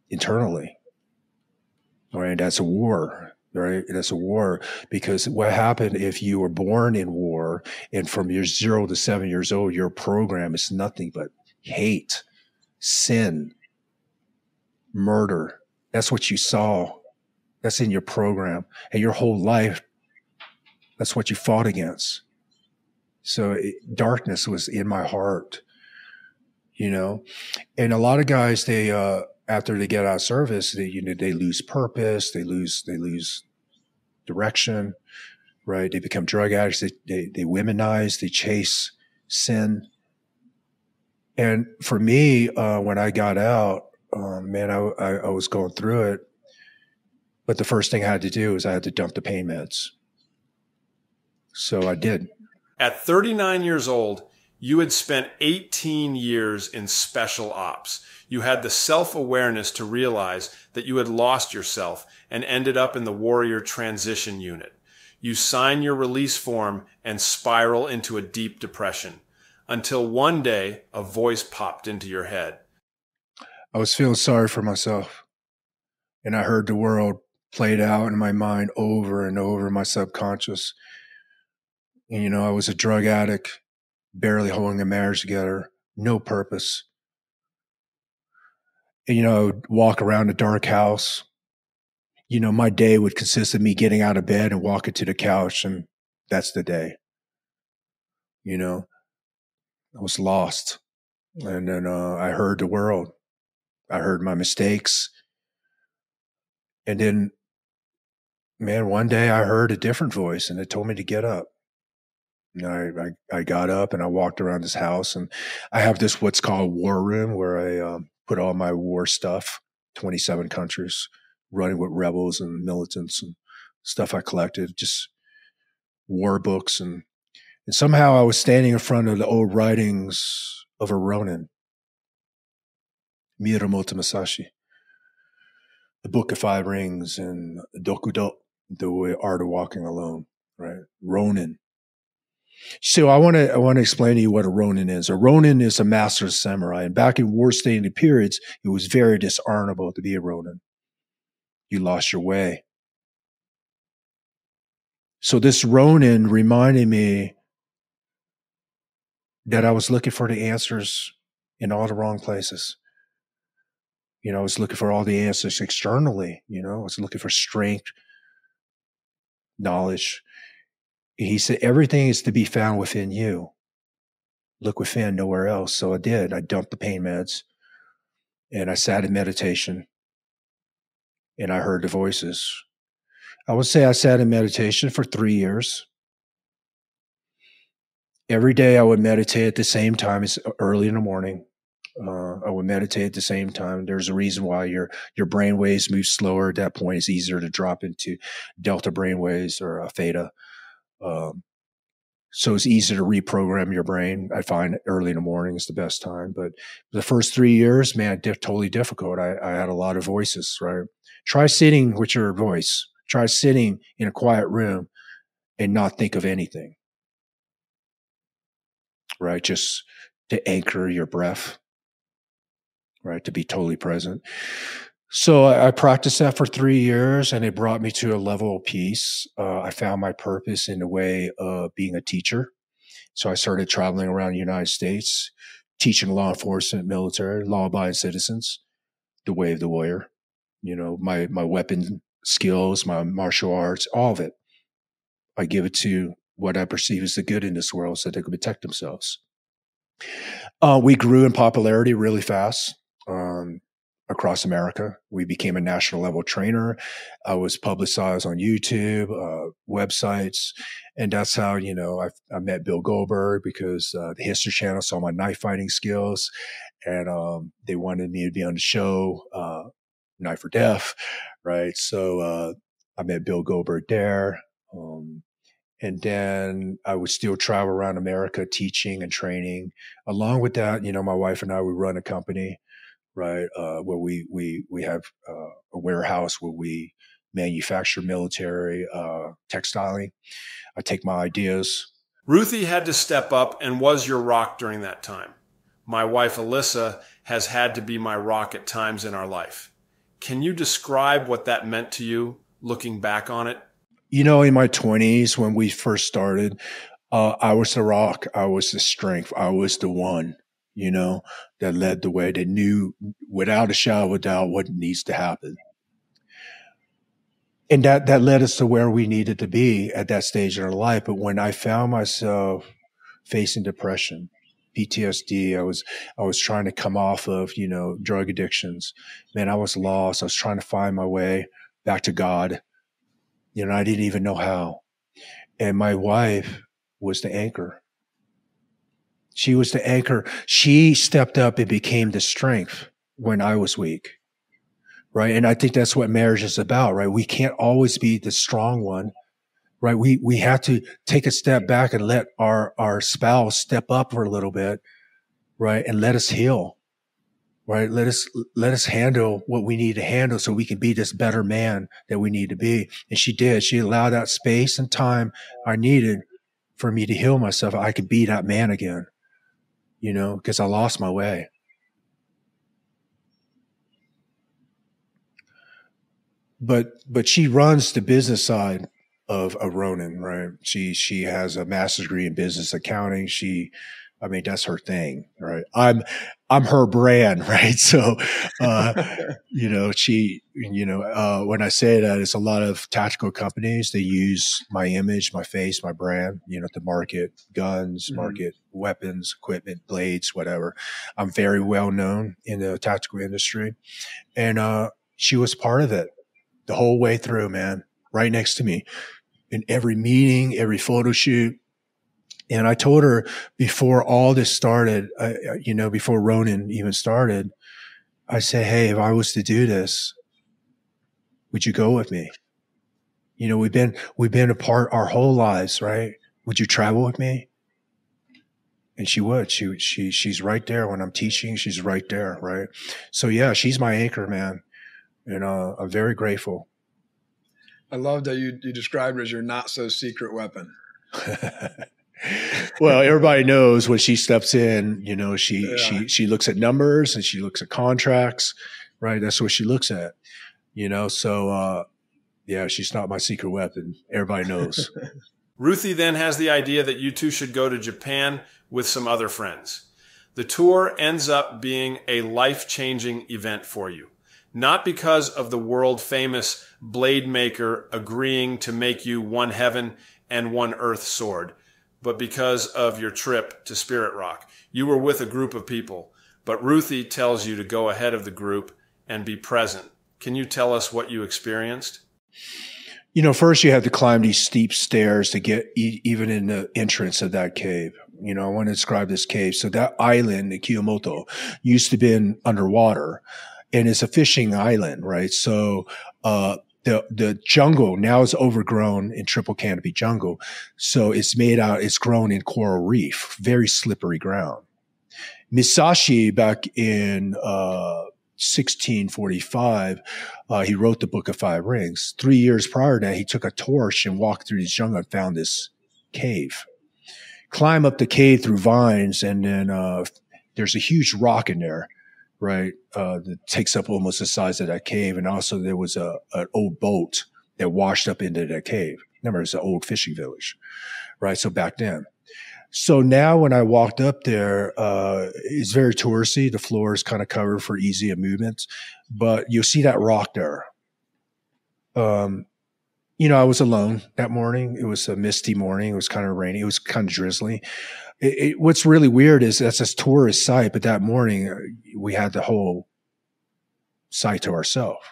internally. Right, that's a war, right? That's a war because what happened if you were born in war and from your zero to seven years old, your program is nothing but hate, sin, murder. That's what you saw. That's in your program and your whole life. That's what you fought against. So it, darkness was in my heart, you know, and a lot of guys, they, uh, after they get out of service, they, you know, they lose purpose, they lose, they lose direction, right? They become drug addicts, they, they, they womanize, they chase sin, And for me, uh, when I got out, uh, man, I, I, I was going through it. But the first thing I had to do is I had to dump the pain meds. So I did. At thirty-nine years old, you had spent eighteen years in special ops. You had the self-awareness to realize that you had lost yourself and ended up in the Warrior Transition Unit. You sign your release form and spiral into a deep depression until one day a voice popped into your head. I was feeling sorry for myself, and I heard the world played out in my mind over and over in my subconscious. And, you know, I was a drug addict, barely holding a marriage together, no purpose. And, you know, I would walk around a dark house. You know, my day would consist of me getting out of bed and walking to the couch, and that's the day. You know, I was lost. And then uh, I heard the world. I heard my mistakes. And then, man, one day I heard a different voice, and it told me to get up. I, I, I got up and I walked around this house, and I have this, what's called war room, where I um, put all my war stuff, twenty-seven countries, running with rebels and militants and stuff I collected, just war books. And, and somehow I was standing in front of the old writings of a Ronin, Miyamoto Musashi, the Book of Five Rings, and Dokudo, the Art of Walking Alone, right? Ronin. So I want to I want to explain to you what a Ronin is. A Ronin is a master samurai, and back in war-stained periods, it was very dishonorable to be a Ronin. You lost your way. So this Ronin reminded me that I was looking for the answers in all the wrong places. You know, I was looking for all the answers externally. You know, I was looking for strength, knowledge. He said, everything is to be found within you. Look within, nowhere else. So I did. I dumped the pain meds, and I sat in meditation, and I heard the voices. I would say I sat in meditation for three years. Every day I would meditate at the same time. It's early in the morning. Uh, I would meditate at the same time. There's a reason why your your brain waves move slower at that point. It's easier to drop into delta brain waves or uh, theta. Um, so it's easy to reprogram your brain. I find early in the morning is the best time. But the first three years, man, diff totally difficult. I, I had a lot of voices, right? Try sitting with your voice. Try sitting in a quiet room and not think of anything, right? Just to anchor your breath, right? To be totally present. So I practiced that for three years, and it brought me to a level of peace. Uh, I found my purpose in the way of being a teacher. So I started traveling around the United States, teaching law enforcement, military, law-abiding citizens, the way of the warrior. You know, my, my weapon skills, my martial arts, all of it. I give it to what I perceive as the good in this world so they could protect themselves. Uh, we grew in popularity really fast. Um, Across America, we became a national level trainer. I was publicized on YouTube, uh, websites, and that's how, you know, I, I met Bill Goldberg, because uh, the History Channel saw my knife fighting skills, and um, they wanted me to be on the show, uh, Knife or Death, right? So uh, I met Bill Goldberg there, um, and then I would still travel around America teaching and training. Along with that, you know, my wife and I would run a company. Right, uh, where we we we have uh, a warehouse where we manufacture military uh, textiling. I take my ideas. Ruthie had to step up and was your rock during that time. My wife Alyssa has had to be my rock at times in our life. Can you describe what that meant to you, looking back on it? You know, in my twenties when we first started, uh, I was the rock. I was the strength. I was the one. You know, that led the way, that knew without a shadow of a doubt what needs to happen. And that, that led us to where we needed to be at that stage in our life. But when I found myself facing depression, P T S D, I was, I was trying to come off of, you know, drug addictions. Man, I was lost. I was trying to find my way back to God. You know, I didn't even know how. And my wife was the anchor. She was the anchor. She stepped up and became the strength when I was weak, right? And I think that's what marriage is about, right? We can't always be the strong one, right? We we have to take a step back and let our, our spouse step up for a little bit, right? And let us heal, right? Let us let us handle what we need to handle so we can be this better man that we need to be. And she did. She allowed that space and time I needed for me to heal myself. I could be that man again, you know, because I lost my way. But but she runs the business side of a Ronin, right? She she has a master's degree in business accounting. She, I mean, that's her thing, right? I'm I'm her brand, right? So, uh, you know, she, you know, uh, when I say that, it's a lot of tactical companies. They use my image, my face, my brand, you know, to market guns, mm-hmm. market weapons, equipment, blades, whatever. I'm very well known in the tactical industry, and uh, she was part of it. The whole way through, man, right next to me in every meeting, every photo shoot. And I told her before all this started, I, you know, before Ronin even started, I said, hey, if I was to do this, would you go with me? You know, we've been, we've been apart our whole lives, right? Would you travel with me? And she would, she, she, she's right there when I'm teaching. She's right there. Right. So yeah, she's my anchor, man. And uh, I'm very grateful. I love that you, you described her as your not so secret weapon. Well, everybody knows when she steps in, you know, she, yeah. she, she looks at numbers and she looks at contracts, right? That's what she looks at, you know? So, uh, yeah, she's not my secret weapon. Everybody knows. Ruthie then has the idea that you two should go to Japan with some other friends. The tour ends up being a life-changing event for you. Not because of the world-famous blade maker agreeing to make you one heaven and one earth sword, but because of your trip to Spirit Rock. You were with a group of people, but Ruthie tells you to go ahead of the group and be present. Can you tell us what you experienced? You know, first you have to climb these steep stairs to get e even in the entrance of that cave. You know, I want to describe this cave. So that island, Kiyomoto, used to been underwater. And it's a fishing island, right? So, uh, the, the jungle now is overgrown in triple canopy jungle. So it's made out, it's grown in coral reef, very slippery ground. Musashi back in, uh, sixteen forty-five, uh, he wrote the Book of Five Rings. Three years prior to that, he took a torch and walked through this jungle and found this cave. Climb up the cave through vines. And then, uh, there's a huge rock in there. Right, uh, that takes up almost the size of that cave. And also there was a, an old boat that washed up into that cave. Remember, it's an old fishing village, right? So back then. So now when I walked up there, uh, it's very touristy. The floor is kind of covered for easy movements, but you'll see that rock there. Um, you know, I was alone that morning. It was a misty morning. It was kind of rainy. It was kind of drizzly. It, it, what's really weird is that's this tourist site, but that morning we had the whole site to ourselves.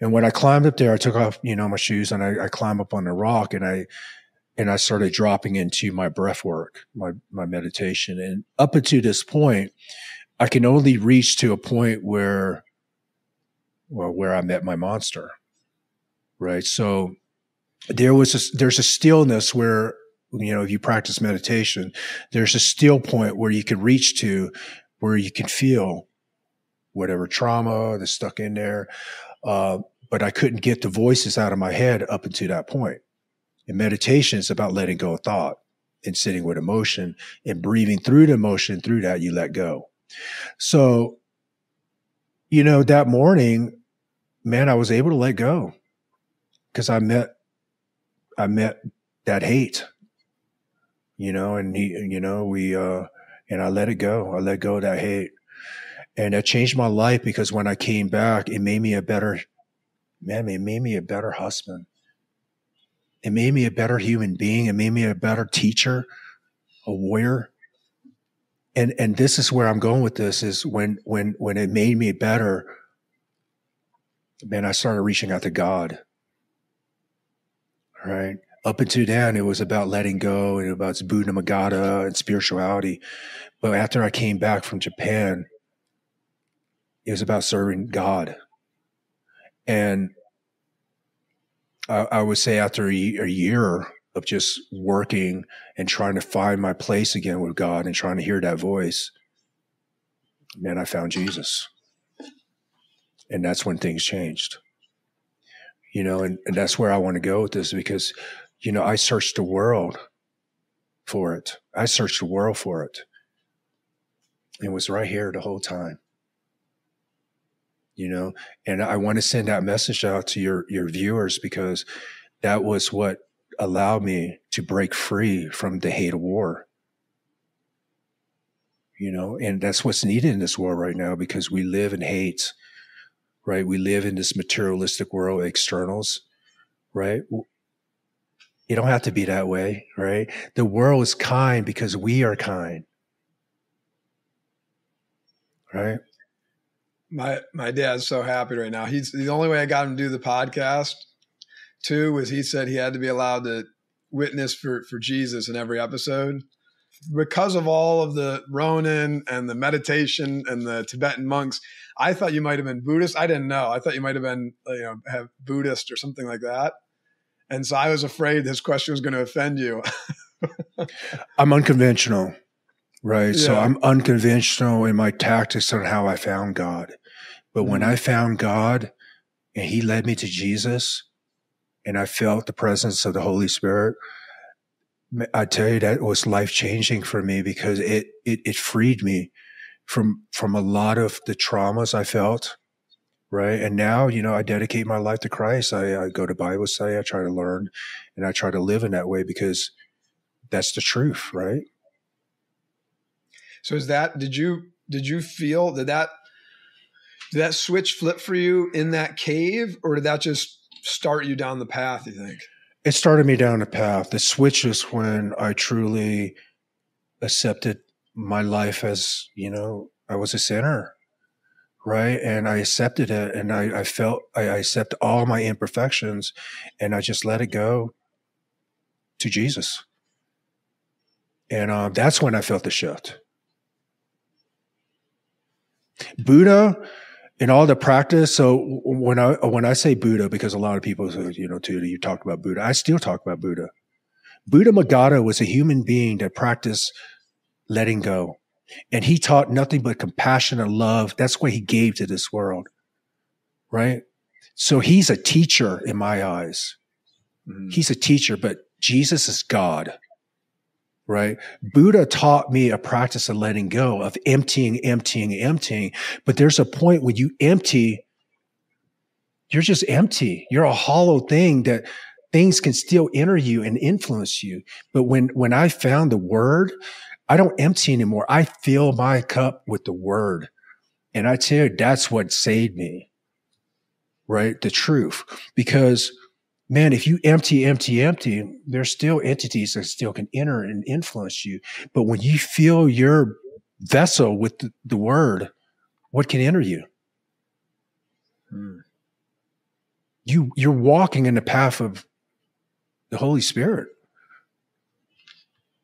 And when I climbed up there, I took off, you know, my shoes and I, I climbed up on the rock and I, and I started dropping into my breath work, my, my meditation. And up until this point, I can only reach to a point where, well, where I met my monster, right? So there was, a, there's a stillness where, you know, if you practice meditation, there's a still point where you can reach to where you can feel whatever trauma that's stuck in there. Uh, but I couldn't get the voices out of my head up until that point. And meditation is about letting go of thought and sitting with emotion and breathing through the emotion. Through that, you let go. So, you know, that morning, man, I was able to let go because I met, I met that hate. You know, and he, you know, we, uh, and I let it go. I let go of that hate. And that changed my life because when I came back, it made me a better man. It made me a better husband. It made me a better human being. It made me a better teacher, a warrior. And, and this is where I'm going with this is when, when, when it made me better, man, I started reaching out to God. All right. Up until then, it was about letting go and about Buddha-Magata and spirituality. But after I came back from Japan, it was about serving God. And I, I would say after a, a year of just working and trying to find my place again with God and trying to hear that voice, man, I found Jesus. And that's when things changed. You know, and, and that's where I want to go with this, because, you know, I searched the world for it. I searched the world for it. It was right here the whole time. You know, and I want to send that message out to your, your viewers, because that was what allowed me to break free from the hate of war. You know, and that's what's needed in this world right now, because we live in hate, right? We live in this materialistic world, externals, right? It don't have to be that way, right? The world is kind because we are kind, right? My my dad's so happy right now. He's the only way I got him to do the podcast too was he said he had to be allowed to witness for, for Jesus in every episode. Because of all of the Ronin and the meditation and the Tibetan monks, I thought you might have been Buddhist. I didn't know. I thought you might have been, you know, have Buddhist or something like that. And so I was afraid this question was going to offend you. I'm unconventional. Right. Yeah. So I'm unconventional in my tactics on how I found God. But when I found God and he led me to Jesus and I felt the presence of the Holy Spirit, I tell you that was life-changing for me, because it, it, it freed me from, from a lot of the traumas I felt. Right. And now, you know, I dedicate my life to Christ. I, I go to Bible study. I try to learn and I try to live in that way, because that's the truth. Right. So is that, did you, did you feel that that, did that switch flip for you in that cave, or did that just start you down the path, you think? It started me down the path. The switch is when I truly accepted my life as, you know, I was a sinner, right? And I accepted it, and I, I felt, I, I accept all my imperfections, and I just let it go to Jesus. And uh, that's when I felt the shift. Buddha and all the practice. So when I, when I say Buddha, because a lot of people say, you know, too, you talked about Buddha. I still talk about Buddha. Buddha Magata was a human being that practiced letting go. And he taught nothing but compassion and love. That's what he gave to this world. Right. So he's a teacher in my eyes. Mm-hmm. He's a teacher, but Jesus is God. Right. Buddha taught me a practice of letting go, of emptying, emptying, emptying. But there's a point when you empty, you're just empty. You're a hollow thing that things can still enter you and influence you. But when, when I found the word, I don't empty anymore. I fill my cup with the word. And I tell you, that's what saved me. Right. The truth. Because man, if you empty, empty, empty, there's still entities that still can enter and influence you. But when you fill your vessel with the, the word, what can enter you? Hmm. You, you're walking in the path of the Holy Spirit.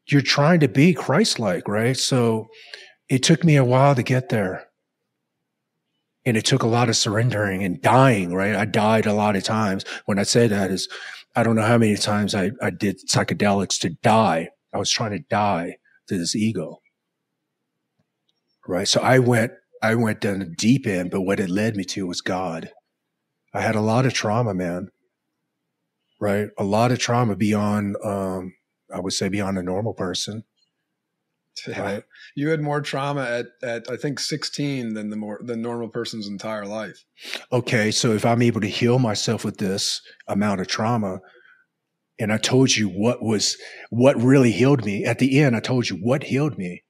You're trying to be Christ-like, right? So it took me a while to get there. And it took a lot of surrendering and dying, right? I died a lot of times. When I say that is, I don't know how many times I, I did psychedelics to die. I was trying to die to this ego, right? So I went, I went down the deep end, but what it led me to was God. I had a lot of trauma, man, right? A lot of trauma beyond, um, I would say beyond a normal person. Yeah. Right. You had more trauma at, at I think sixteen than the more than normal person's entire life. Okay, so if I'm able to heal myself with this amount of trauma, and I told you what was what really healed me at the end, I told you what healed me,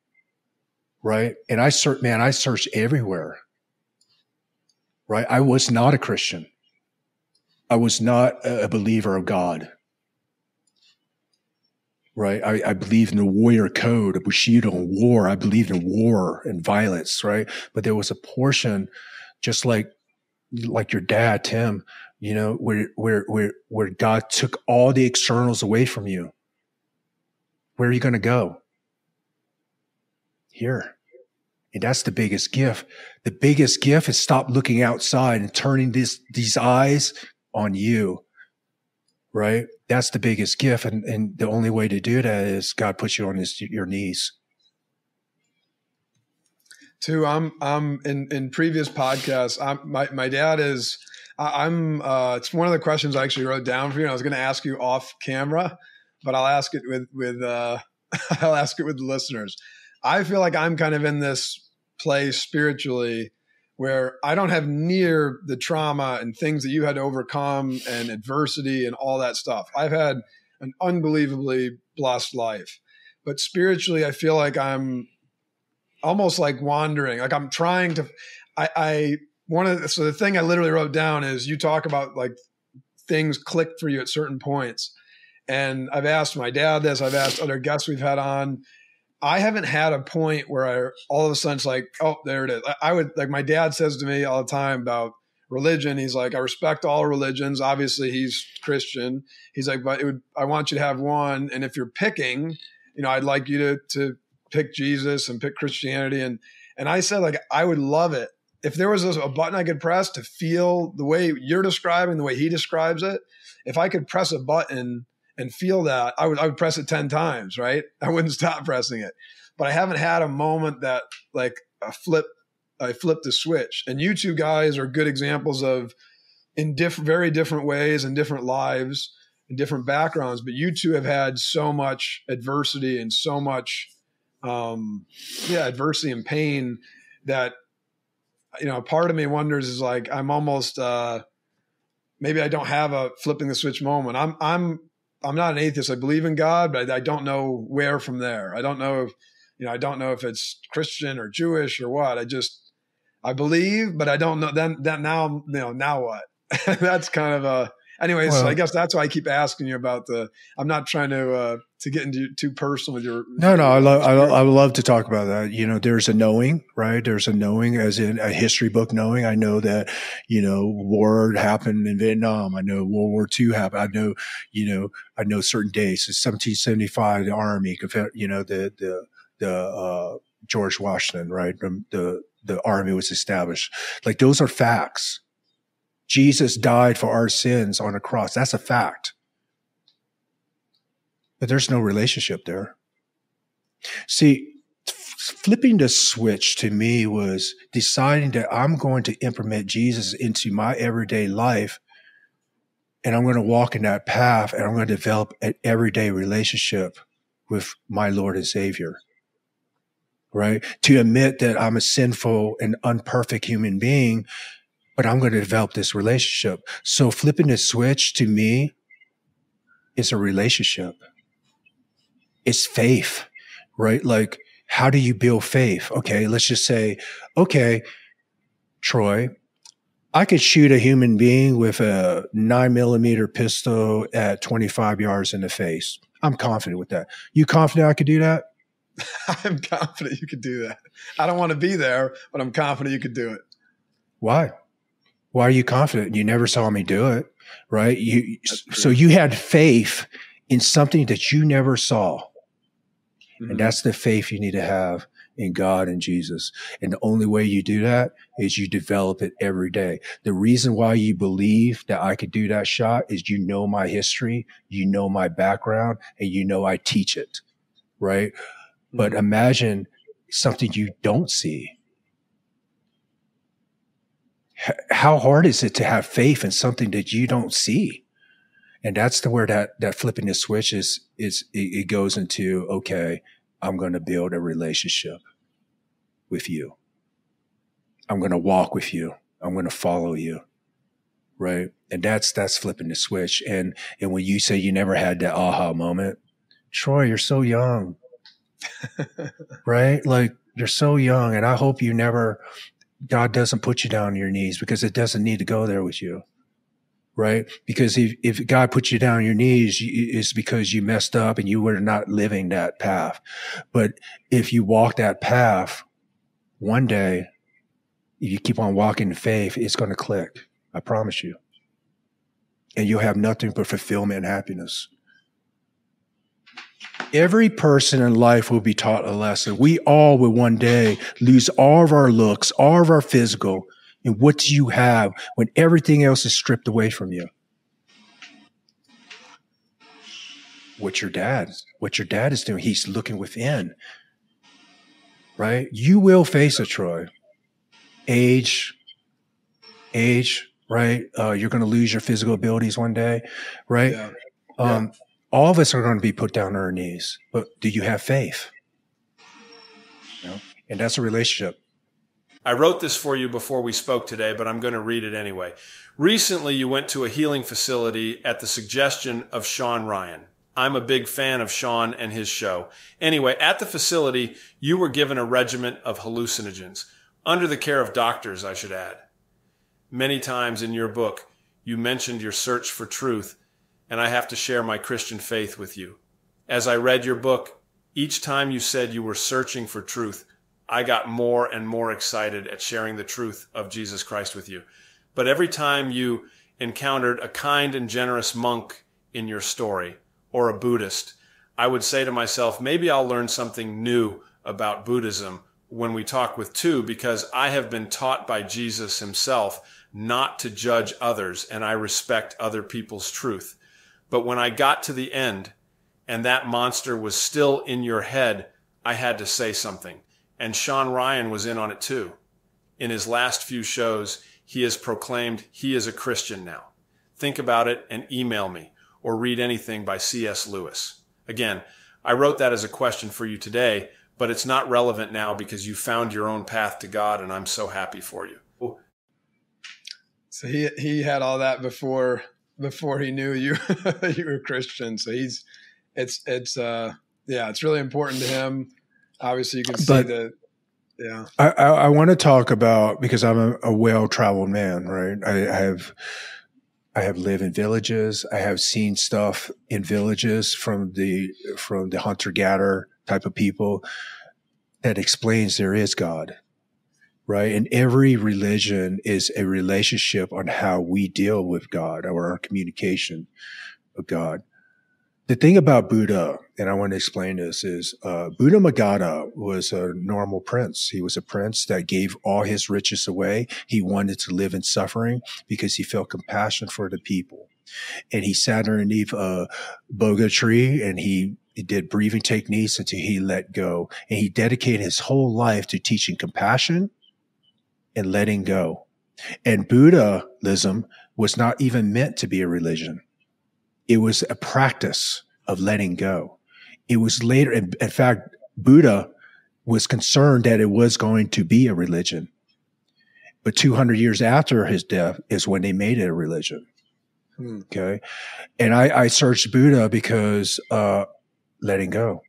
right? And I searched, man, I searched everywhere. Right, I was not a Christian. I was not a believer of God. Right. I, I believed in the warrior code of Bushido and war. I believed in war and violence. Right. But there was a portion, just like like your dad, Tim, you know, where, where, where, where God took all the externals away from you, where are you going to go? Here. And that's the biggest gift. The biggest gift is stop looking outside and turning this, these eyes on you, right? That's the biggest gift. And, and the only way to do that is God puts you on his, your knees. Too, I'm, I'm in, in previous podcasts, I'm, my, my dad is, I, I'm, uh, it's one of the questions I actually wrote down for you. And I was going to ask you off camera, but I'll ask it with, with, uh, I'll ask it with the listeners. I feel like I'm kind of in this place spiritually where I don't have near the trauma and things that you had to overcome and adversity and all that stuff. I've had an unbelievably blessed life, but spiritually, I feel like I'm almost like wandering. Like I'm trying to, I, I, one of the, so the thing I literally wrote down is you talk about like things clicked for you at certain points. And I've asked my dad this, I've asked other guests we've had on. I haven't had a point where I, all of a sudden it's like, oh, there it is. I would like, my dad says to me all the time about religion. He's like, I respect all religions. Obviously he's Christian. He's like, but it would, I want you to have one. And if you're picking, you know, I'd like you to, to, pick Jesus and pick Christianity. And, and I said, like, I would love it if there was a button I could press to feel the way you're describing, the way he describes it. If I could press a button and feel that, I would, I would press it ten times, right? I wouldn't stop pressing it, but I haven't had a moment that like a flip, I flipped the switch. And you two guys are good examples of in different, very different ways and different lives and different backgrounds, but you two have had so much adversity and so much um, yeah, adversity and pain that, you know, part of me wonders is like, I'm almost, uh, maybe I don't have a flipping the switch moment. I'm, I'm, I'm not an atheist. I believe in God, but I, I don't know where from there. I don't know if, you know, I don't know if it's Christian or Jewish or what. I just, I believe, but I don't know then that now, you know, now what? That's kind of a, anyways, well, so I guess that's why I keep asking you about the, I'm not trying to, uh, to get into too personal with your. No, no, I love, I, lo I would love to talk about that. You know, there's a knowing, right? There's a knowing as in a history book knowing. I know that, you know, war happened in Vietnam. I know World War Two happened. I know, you know, I know certain dates. It's seventeen seventy-five, the army, you know, the, the, the, uh, George Washington, right? The, the, the army was established. Like those are facts. Jesus died for our sins on a cross. That's a fact. But there's no relationship there. See, flipping the switch to me was deciding that I'm going to implement Jesus into my everyday life, and I'm going to walk in that path, and I'm going to develop an everyday relationship with my Lord and Savior, right? To admit that I'm a sinful and unperfect human being, but I'm going to develop this relationship. So flipping the switch to me is a relationship. It's faith, right? Like, how do you build faith? Okay, let's just say, okay, Troy, I could shoot a human being with a nine millimeter pistol at twenty-five yards in the face. I'm confident with that. You confident I could do that? I'm confident you could do that. I don't want to be there, but I'm confident you could do it. Why? Why are you confident? You never saw me do it, right? You, so you had faith in something that you never saw. Mm-hmm. And that's the faith you need to have in God and Jesus. And the only way you do that is you develop it every day. The reason why you believe that I could do that shot is you know my history, you know my background, and you know I teach it, right? Mm-hmm. But imagine something you don't see. How hard is it to have faith in something that you don't see? And that's the where that, that flipping the switch is, is it, it goes into, okay, I'm going to build a relationship with you. I'm going to walk with you. I'm going to follow you. Right. And that's, that's flipping the switch. And, and when you say you never had that aha moment, Troy, you're so young, right? Like you're so young. And I hope you never, God doesn't put you down on your knees, because it doesn't need to go there with you, right? Because if, if God puts you down on your knees, you, it's because you messed up and you were not living that path. But if you walk that path, one day if you keep on walking in faith, it's going to click. I promise you. And you'll have nothing but fulfillment and happiness. Every person in life will be taught a lesson. We all will one day lose all of our looks, all of our physical. And what do you have when everything else is stripped away from you? What your dad, what your dad is doing, he's looking within, right? You will face a Troy. Age, age, right? Uh, you're going to lose your physical abilities one day, right? Yeah. Um, yeah. All of us are going to be put down on our knees, but do you have faith? You know? And that's a relationship. I wrote this for you before we spoke today, but I'm going to read it anyway. Recently, you went to a healing facility at the suggestion of Sean Ryan. I'm a big fan of Sean and his show. Anyway, at the facility, you were given a regimen of hallucinogens, under the care of doctors, I should add. Many times in your book, you mentioned your search for truth, and I have to share my Christian faith with you. As I read your book, each time you said you were searching for truth, I got more and more excited at sharing the truth of Jesus Christ with you. But every time you encountered a kind and generous monk in your story, or a Buddhist, I would say to myself, maybe I'll learn something new about Buddhism when we talk with Tu, because I have been taught by Jesus himself not to judge others, and I respect other people's truth. But when I got to the end, and that monster was still in your head, I had to say something. And Sean Ryan was in on it too. In his last few shows, he has proclaimed he is a Christian now. Think about it and email me or read anything by C S Lewis. Again, I wrote that as a question for you today, but it's not relevant now because you found your own path to God, and I'm so happy for you. So he, he had all that before, before he knew you, you were Christian. So he's, it's, it's, uh, yeah, it's really important to him. Obviously, you can see but that. Yeah, I, I, I want to talk about, because I'm a, a well-traveled man, right? I, I have, I have lived in villages. I have seen stuff in villages from the from the hunter-gatherer type of people that explains there is God, right? And every religion is a relationship on how we deal with God or our communication with God. The thing about Buddha, and I want to explain this, is uh, Buddha Magadha was a normal prince. He was a prince that gave all his riches away. He wanted to live in suffering because he felt compassion for the people. And he sat underneath a boga tree, and he, he did breathing techniques until he let go. And he dedicated his whole life to teaching compassion and letting go. And Buddhism was not even meant to be a religion. It was a practice of letting go. It was later, in, in fact, Buddha was concerned that it was going to be a religion. But two hundred years after his death is when they made it a religion. Hmm. Okay. And I, I searched Buddha because uh, letting go.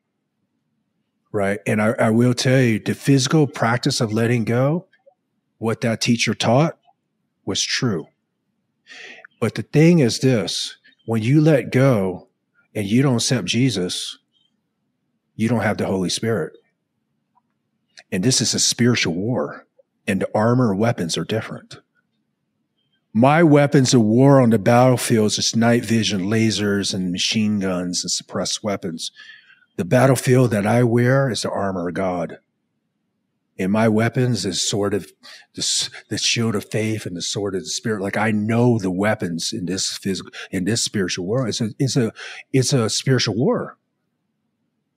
Right. And I, I will tell you, the physical practice of letting go, what that teacher taught was true. But the thing is this. When you let go and you don't accept Jesus, you don't have the Holy Spirit. And this is a spiritual war, and the armor and weapons are different. My weapons of war on the battlefields is night vision, lasers, and machine guns and suppressed weapons. The battlefield that I wear is the armor of God. And my weapons is sort of the, the shield of faith and the sword of the Spirit. Like, I know the weapons in this physical, in this spiritual war. It's a, it's a, it's a spiritual war.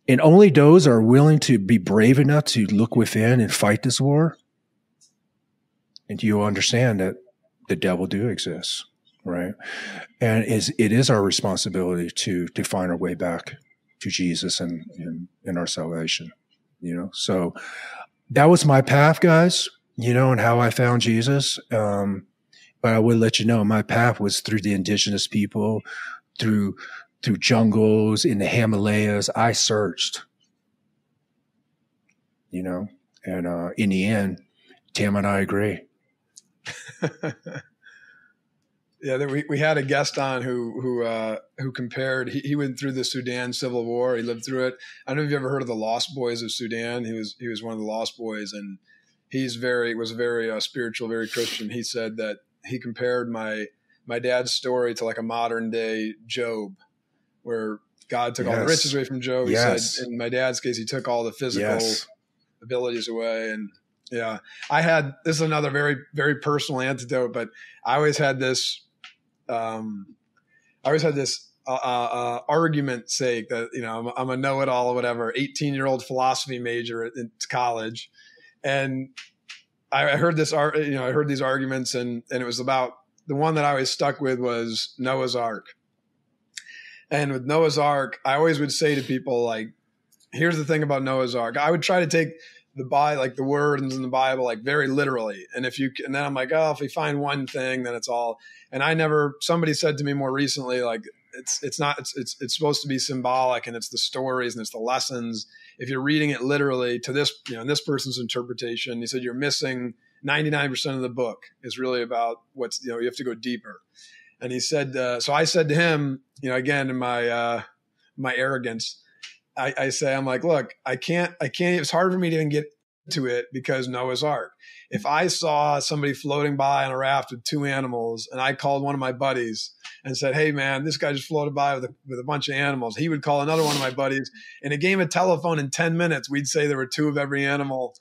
And only those are willing to be brave enough to look within and fight this war. And you'll understand that the devil do exist, right? And is it is our responsibility to to find our way back to Jesus and and, and our salvation. You know, so. That was my path, guys, you know, and how I found Jesus. Um, but I would let you know my path was through the indigenous people, through through jungles, in the Himalayas. I searched, you know, and uh, in the end, Tam and I agree. Yeah, we, we had a guest on who who uh, who compared. He, he went through the Sudan Civil War. He lived through it. I don't know if you ever heard of the Lost Boys of Sudan. He was he was one of the Lost Boys, and he's very, was very uh, spiritual, very Christian. He said that he compared my, my dad's story to like a modern day Job, where God took yes. all the riches away from Job. He yes. said, in my dad's case, he took all the physical yes. abilities away. And yeah, I had, this is another very, very personal anecdote, but I always had this, um, I always had this, Uh, uh, argument's sake that, you know, I'm, I'm a know-it-all or whatever, eighteen year old philosophy major at, at college. And I, I heard this, ar- you know, I heard these arguments and, and it was about, the one that I always stuck with was Noah's Ark. And with Noah's Ark, I always would say to people, like, here's the thing about Noah's Ark. I would try to take the Bible, like the words in the Bible, like very literally. And if you, and then I'm like, oh, if we find one thing, then it's all. And I never, somebody said to me more recently, like, It's it's not it's, it's it's supposed to be symbolic, and it's the stories and it's the lessons. If you're reading it literally to this, you know, in this person's interpretation, he said you're missing ninety-nine percent of the book is really about what's, you know, you have to go deeper. And he said, uh, so I said to him, you know, again in my uh, my arrogance, I, I say I'm like, look, I can't I can't. It's hard for me to even get to it because Noah's Ark. If I saw somebody floating by on a raft with two animals and I called one of my buddies and said, hey man, this guy just floated by with a, with a bunch of animals, he would call another one of my buddies. In a game of telephone in ten minutes, we'd say there were two of every animal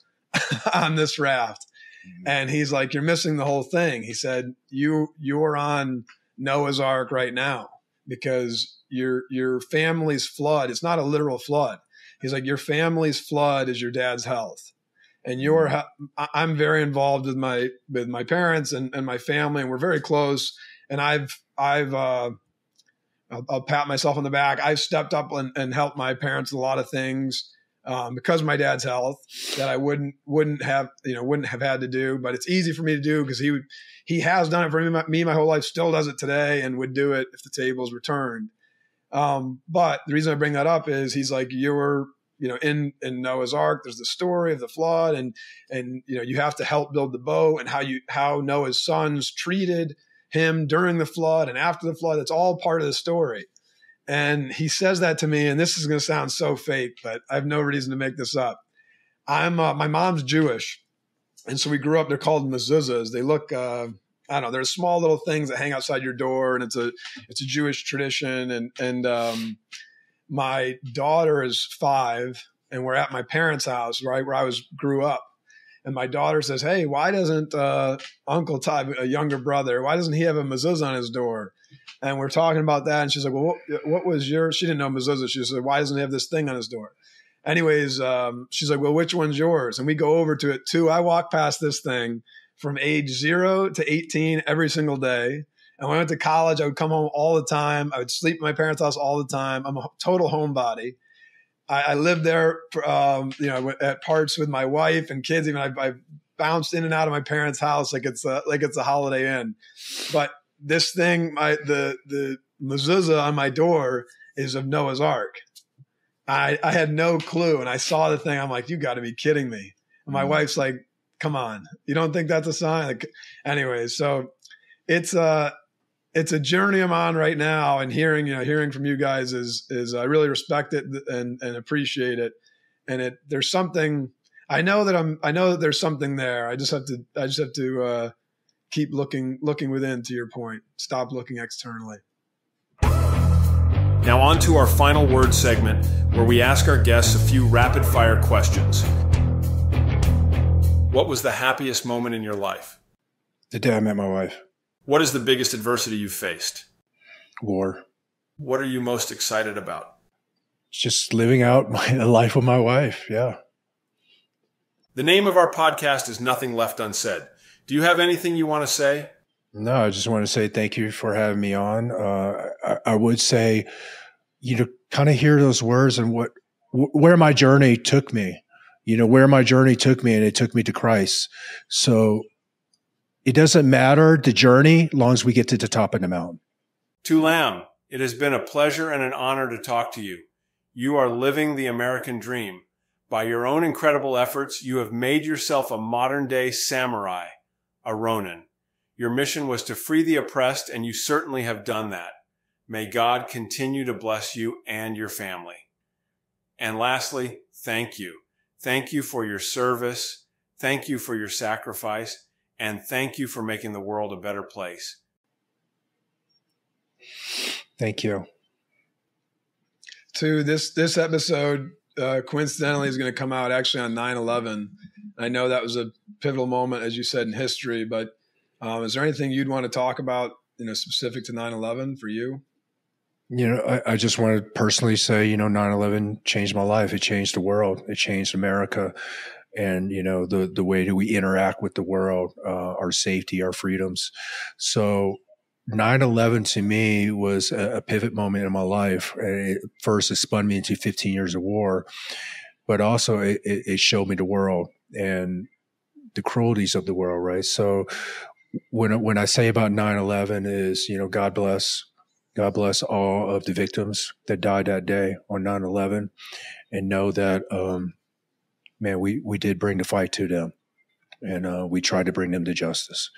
on this raft. Mm-hmm. And he's like, you're missing the whole thing. He said, you, you're on Noah's Ark right now because your, your family's flood, it's not a literal flood. He's like, your family's flood is your dad's health. And you're, I'm very involved with my, with my parents and, and my family, and we're very close. And I've, I've, uh, I'll, I'll pat myself on the back. I've stepped up and, and helped my parents with a lot of things, um, because of my dad's health that I wouldn't, wouldn't have, you know, wouldn't have had to do, but it's easy for me to do because he would, he has done it for me, my, me, my whole life, still does it today and would do it if the tables were turned. Um, but the reason I bring that up is he's like, you're, you know, in, in Noah's Ark, there's the story of the flood and, and, you know, you have to help build the boat and how you, how Noah's sons treated him during the flood and after the flood. It's all part of the story. And he says that to me, and this is going to sound so fake, but I have no reason to make this up. I'm, uh, my mom's Jewish. And so we grew up, they're called mezuzahs. They look, uh, I don't know, there's small little things that hang outside your door, and it's a, it's a Jewish tradition. And, and, um, my daughter is five and we're at my parents' house, right, where I was grew up. And my daughter says, hey, why doesn't uh, Uncle Ty, a younger brother, why doesn't he have a mezuzah on his door? And we're talking about that. And she's like, well, what, what was your – she didn't know mezuzah. She said, why doesn't he have this thing on his door? Anyways, um, she's like, well, which one's yours? And we go over to it too. I walk past this thing from age zero to eighteen every single day. And when I went to college, I would come home all the time. I would sleep at my parents' house all the time. I'm a total homebody. I, I lived there, um, you know, at parts with my wife and kids. Even I, I bounced in and out of my parents' house like it's a, like it's a Holiday Inn. But this thing, my the the mezuzah on my door is of Noah's Ark. I, I had no clue, and I saw the thing. I'm like, you got to be kidding me. And my mm-hmm. wife's like, come on, you don't think that's a sign? Like, anyways, so it's a. Uh, It's a journey I'm on right now, and hearing, you know, hearing from you guys is, is I really respect it and, and appreciate it. And it, there's something, I know that I'm, I know that there's something there. I just have to, I just have to uh, keep looking, looking within, to your point, stop looking externally. Now on to our final word segment, where we ask our guests a few rapid fire questions. What was the happiest moment in your life? The day I met my wife. What is the biggest adversity you've faced? War. What are you most excited about? Just living out my life with my wife. Yeah. The name of our podcast is Nothing Left Unsaid. Do you have anything you want to say? No, I just want to say thank you for having me on. Uh, I, I would say, you know, kind of hear those words and what, wh- where my journey took me, you know, where my journey took me, and it took me to Christ. So, it doesn't matter the journey, long as we get to the top of the mountain. Tu Lam, it has been a pleasure and an honor to talk to you. You are living the American dream. By your own incredible efforts, you have made yourself a modern-day samurai, a Ronin. Your mission was to free the oppressed, and you certainly have done that. May God continue to bless you and your family. And lastly, thank you. Thank you for your service. Thank you for your sacrifice, and thank you for making the world a better place. Thank you. To this, this episode, uh, coincidentally, is going to come out actually on nine eleven. I know that was a pivotal moment, as you said, in history, but um, is there anything you'd want to talk about, you know, specific to nine eleven for you? You know, I, I just want to personally say, you know, nine eleven changed my life. It changed the world. It changed America. And, you know, the, the way that we interact with the world, uh, our safety, our freedoms. So nine eleven to me was a, a pivot moment in my life. It, first, it spun me into fifteen years of war, but also it, it showed me the world and the cruelties of the world, right? So when, when I say about nine eleven is, you know, God bless, God bless all of the victims that died that day on nine eleven, and know that, um, man, we, we did bring the fight to them, and uh, we tried to bring them to justice.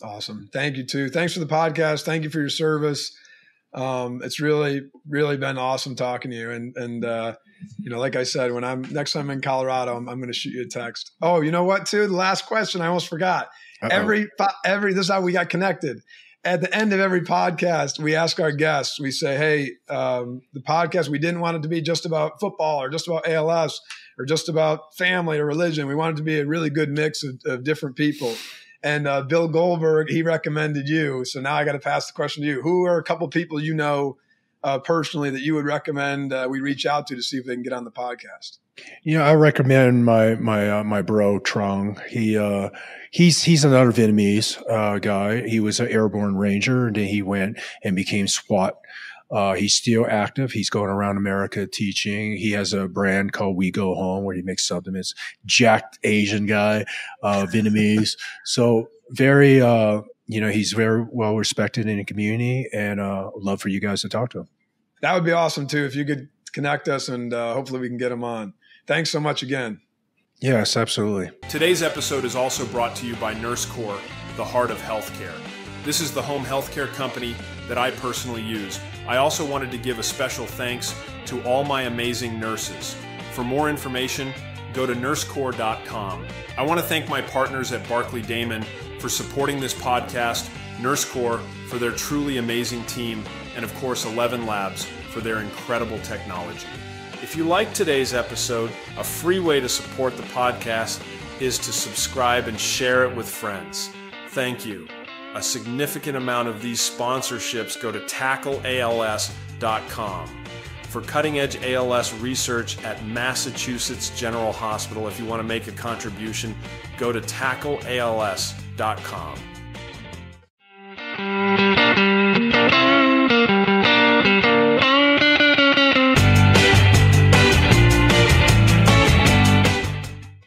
Awesome. Thank you, too. Thanks for the podcast. Thank you for your service. Um, it's really, really been awesome talking to you. And, and uh, you know, like I said, when I'm next time in Colorado, I'm, I'm going to shoot you a text. Oh, you know what, too? The last question. I almost forgot. Uh-oh. Every, every, this is how we got connected. At the end of every podcast, we ask our guests, we say, hey, um, the podcast, we didn't want it to be just about football or just about A L S or just about family or religion. We wanted it to be a really good mix of, of different people. And uh, Bill Goldberg, he recommended you. So now I got to pass the question to you. Who are a couple people you know uh, personally that you would recommend uh, we reach out to to see if they can get on the podcast? You know, I recommend my my uh, my bro Trong. He uh, he's he's another Vietnamese uh, guy. He was an airborne ranger, and then he went and became SWAT. Uh, he's still active. He's going around America teaching. He has a brand called We Go Home where he makes supplements. Jacked Asian guy, uh, Vietnamese. So very, uh, you know, he's very well respected in the community, and uh, love for you guys to talk to him. That would be awesome too if you could connect us, and uh, hopefully we can get him on. Thanks so much again. Yes, absolutely. Today's episode is also brought to you by Nurse Corps, the heart of healthcare. This is the home healthcare company that I personally use. I also wanted to give a special thanks to all my amazing nurses. For more information, go to nurse corps dot com. I want to thank my partners at Barclay Damon for supporting this podcast, Nurse Corps for their truly amazing team, and of course, Eleven Labs for their incredible technology. If you liked today's episode, a free way to support the podcast is to subscribe and share it with friends. Thank you. A significant amount of these sponsorships go to tackle A L S dot com for cutting-edge A L S research at Massachusetts General Hospital. If you want to make a contribution, go to tackle A L S dot com.